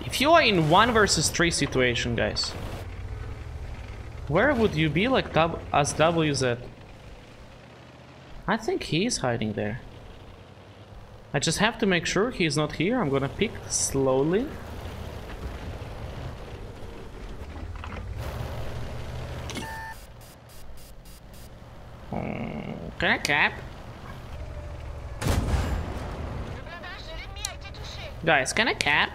If you are in one versus three situation, guys, where would you be like as W Z? I think he is hiding there. I just have to make sure he's not here. I'm gonna pick slowly. Okay, cap. Guys, can I cap?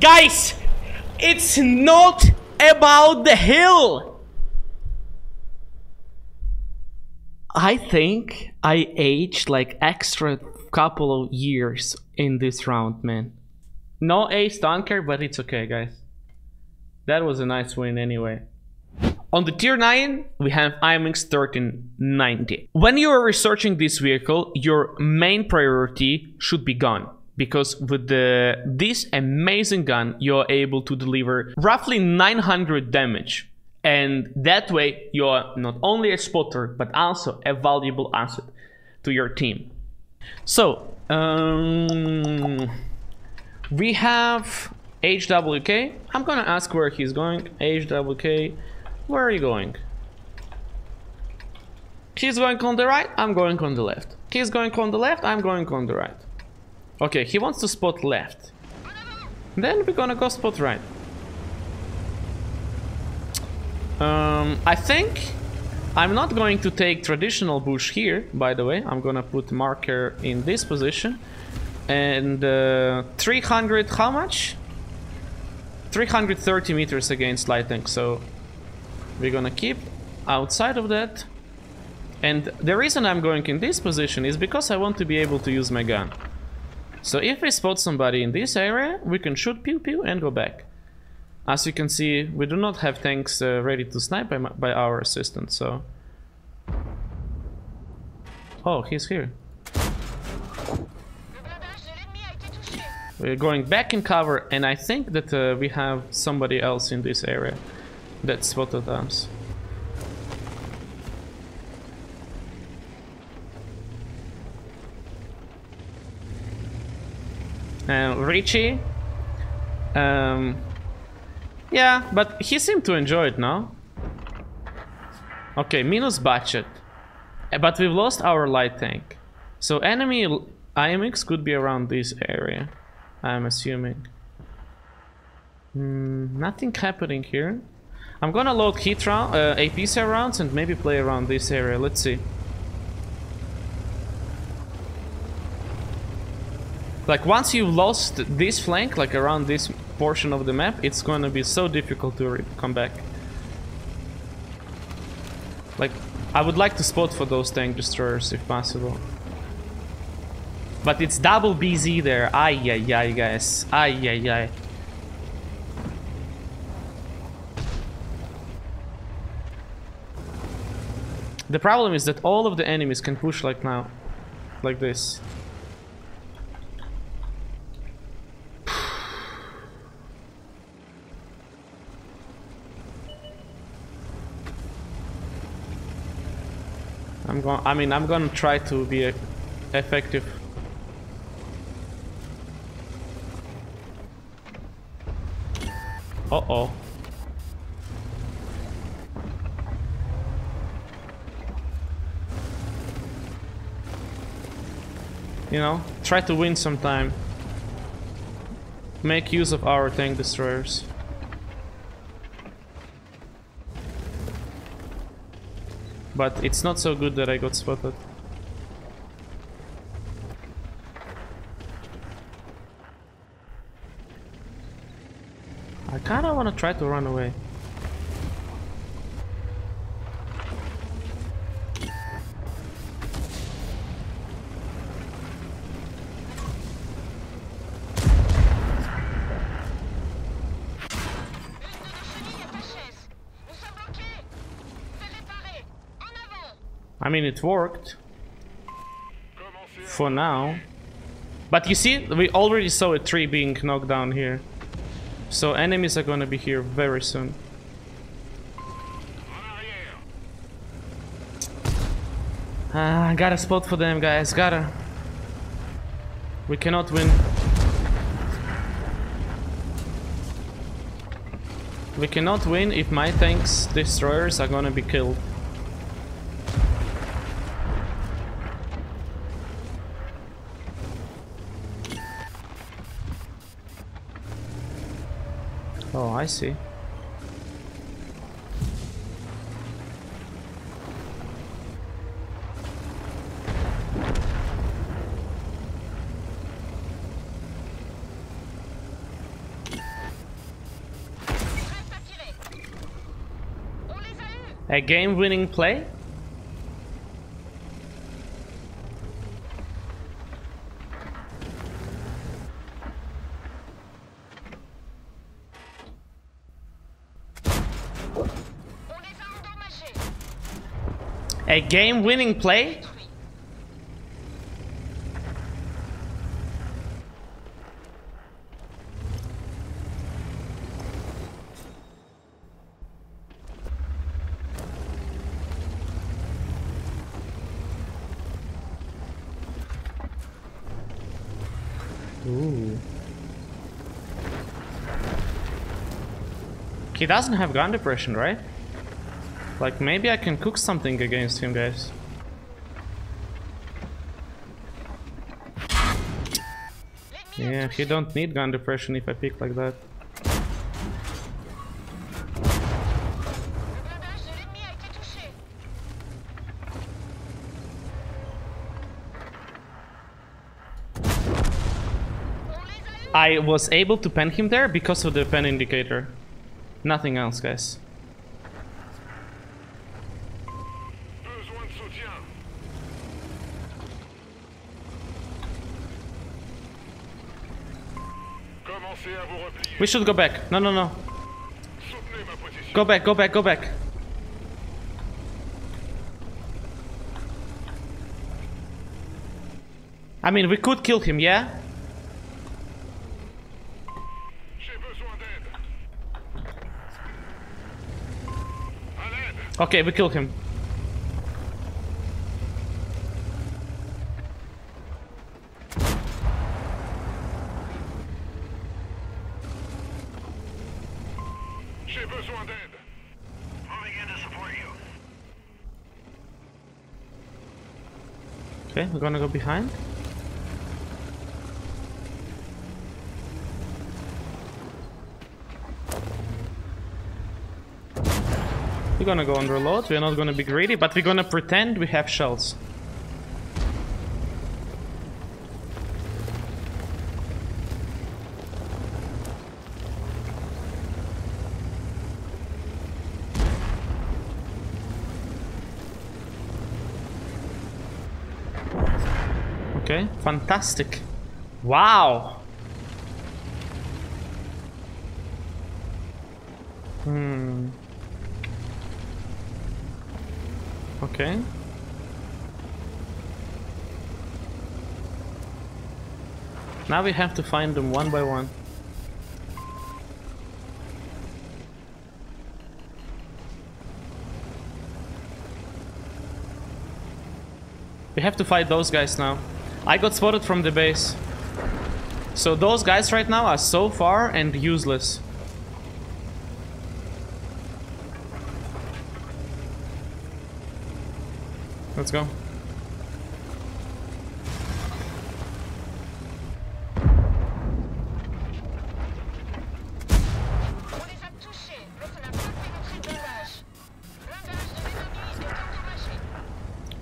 Guys, it's not about the hill. I think I aged like extra couple of years in this round, man. No ace tanker, but it's okay, guys. That was a nice win anyway. On the tier nine, we have A M X thirteen ninety. When you are researching this vehicle, your main priority should be gun. Because with the, this amazing gun, you're able to deliver roughly nine hundred damage. And that way, you're not only a spotter, but also a valuable asset to your team. So, um, we have H W K. I'm gonna ask where he's going. H W K, where are you going? He's going on the right, I'm going on the left. He's going on the left, I'm going on the right. Okay, he wants to spot left. Then we're gonna go spot right. Um, I think I'm not going to take traditional bush here, by the way. I'm gonna put marker in this position. And uh, three hundred, how much? three hundred thirty meters against light tank, so we're gonna keep outside of that. And the reason I'm going in this position is because I want to be able to use my gun. So if we spot somebody in this area, we can shoot pew pew and go back. As you can see, we do not have tanks uh, ready to snipe by, my, by our assistant, so... Oh, he's here. We're going back in cover, and I think that uh, we have somebody else in this area that spotted us. Uh, Richie, um, yeah, but he seemed to enjoy it, no? Okay, minus budget, but we've lost our light tank, so enemy I M X could be around this area, I'm assuming. Mm, nothing happening here. I'm gonna load hit round, uh, A P C rounds and maybe play around this area, let's see. Like, once you've lost this flank, like around this portion of the map, it's gonna be so difficult to come back. Like, I would like to spot for those tank destroyers if possible. But it's double B Z there. Ay, ay, ay, guys. Ay, ay, ay. The problem is that all of the enemies can push like now. Like this. I'm going. I mean, I'm gonna try to be uh, effective. Uh oh. You know, try to win sometime. Make use of our tank destroyers. But it's not so good that I got spotted. I kinda wanna try to run away. I mean, it worked for now, but you see, we already saw a tree being knocked down here, so enemies are gonna be here very soon. Ah, gotta spot for them, guys, gotta. We cannot win. We cannot win if my tanks destroyers are gonna be killed. Oh, I see. A game-winning play? A game-winning play? Ooh. He doesn't have gun depression, right? Like, maybe I can cook something against him, guys. Yeah, he don't need gun depression if I pick like that. I was able to pen him there because of the pen indicator. Nothing else, guys. We should go back. No, no, no. Go back, go back, go back. I mean, we could kill him, yeah? Okay, we killed him. Okay, we're gonna go behind. We're gonna go on reload, we're not gonna be greedy, but we're gonna pretend we have shells. Okay, fantastic. Wow! Hmm... Okay. Now we have to find them one by one. We have to fight those guys now. I got spotted from the base. So those guys right now are so far and useless. Let's go.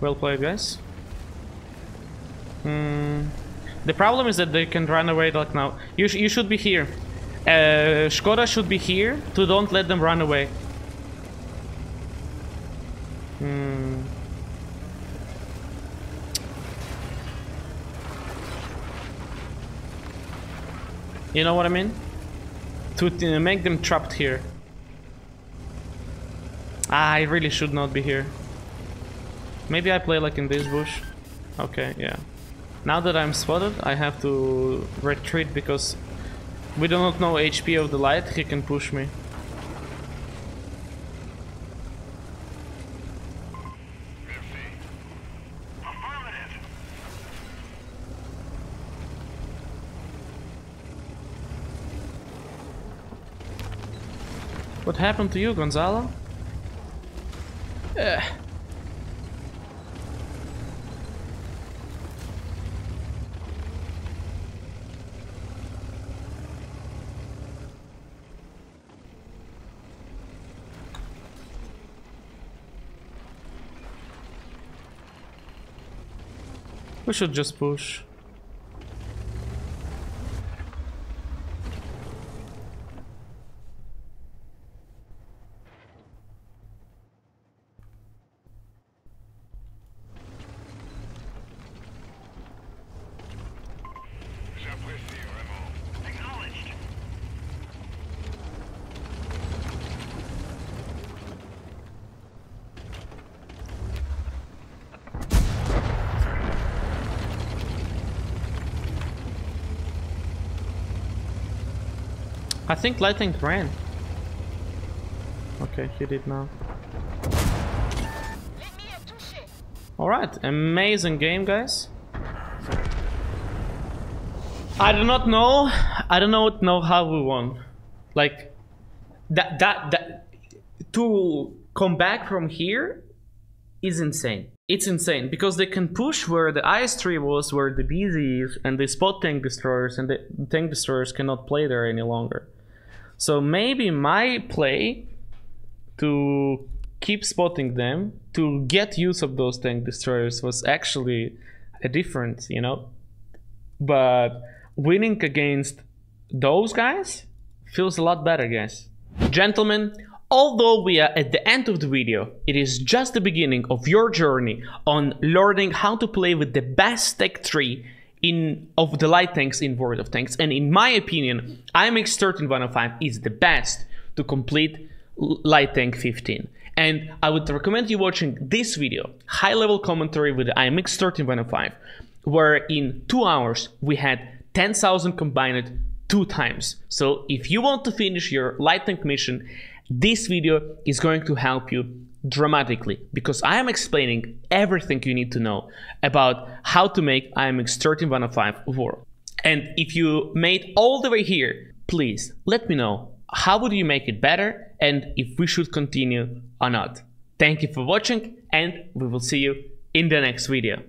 Well played, guys. Mm. The problem is that they can run away like now. You, sh you should be here. Uh, Skoda should be here to don't let them run away. Hmm. You know what I mean? To uh, make them trapped here. Ah, I really should not be here. Maybe I play like in this bush. Okay, yeah. Now that I'm spotted, I have to retreat because we do not know H P of the light. He can push me. What happened to you, Gonzalo? Ugh. We should just push. I think lightning ran. Okay, he did now. Alright, amazing game, guys. I do not know. I do not know how we won. Like, that, that, that, to come back from here is insane. It's insane because they can push where the I S three was, where the B Z is, and they spot tank destroyers, and the tank destroyers cannot play there any longer. So maybe my play to keep spotting them, to get use of those tank destroyers, was actually a difference, you know? But winning against those guys feels a lot better, guys. Gentlemen, although we are at the end of the video, it is just the beginning of your journey on learning how to play with the best tech tree in of the light tanks in World of Tanks, and in my opinion, A M X thirteen one oh five is the best to complete light tank fifteen. And I would recommend you watching this video, high-level commentary with the A M X thirteen one oh five, where in two hours we had ten thousand combined two times. So if you want to finish your light tank mission, this video is going to help you dramatically, because I am explaining everything you need to know about how to make A M X thirteen one oh five work. And if you made all the way here, please let me know how would you make it better and if we should continue or not. Thank you for watching, and we will see you in the next video.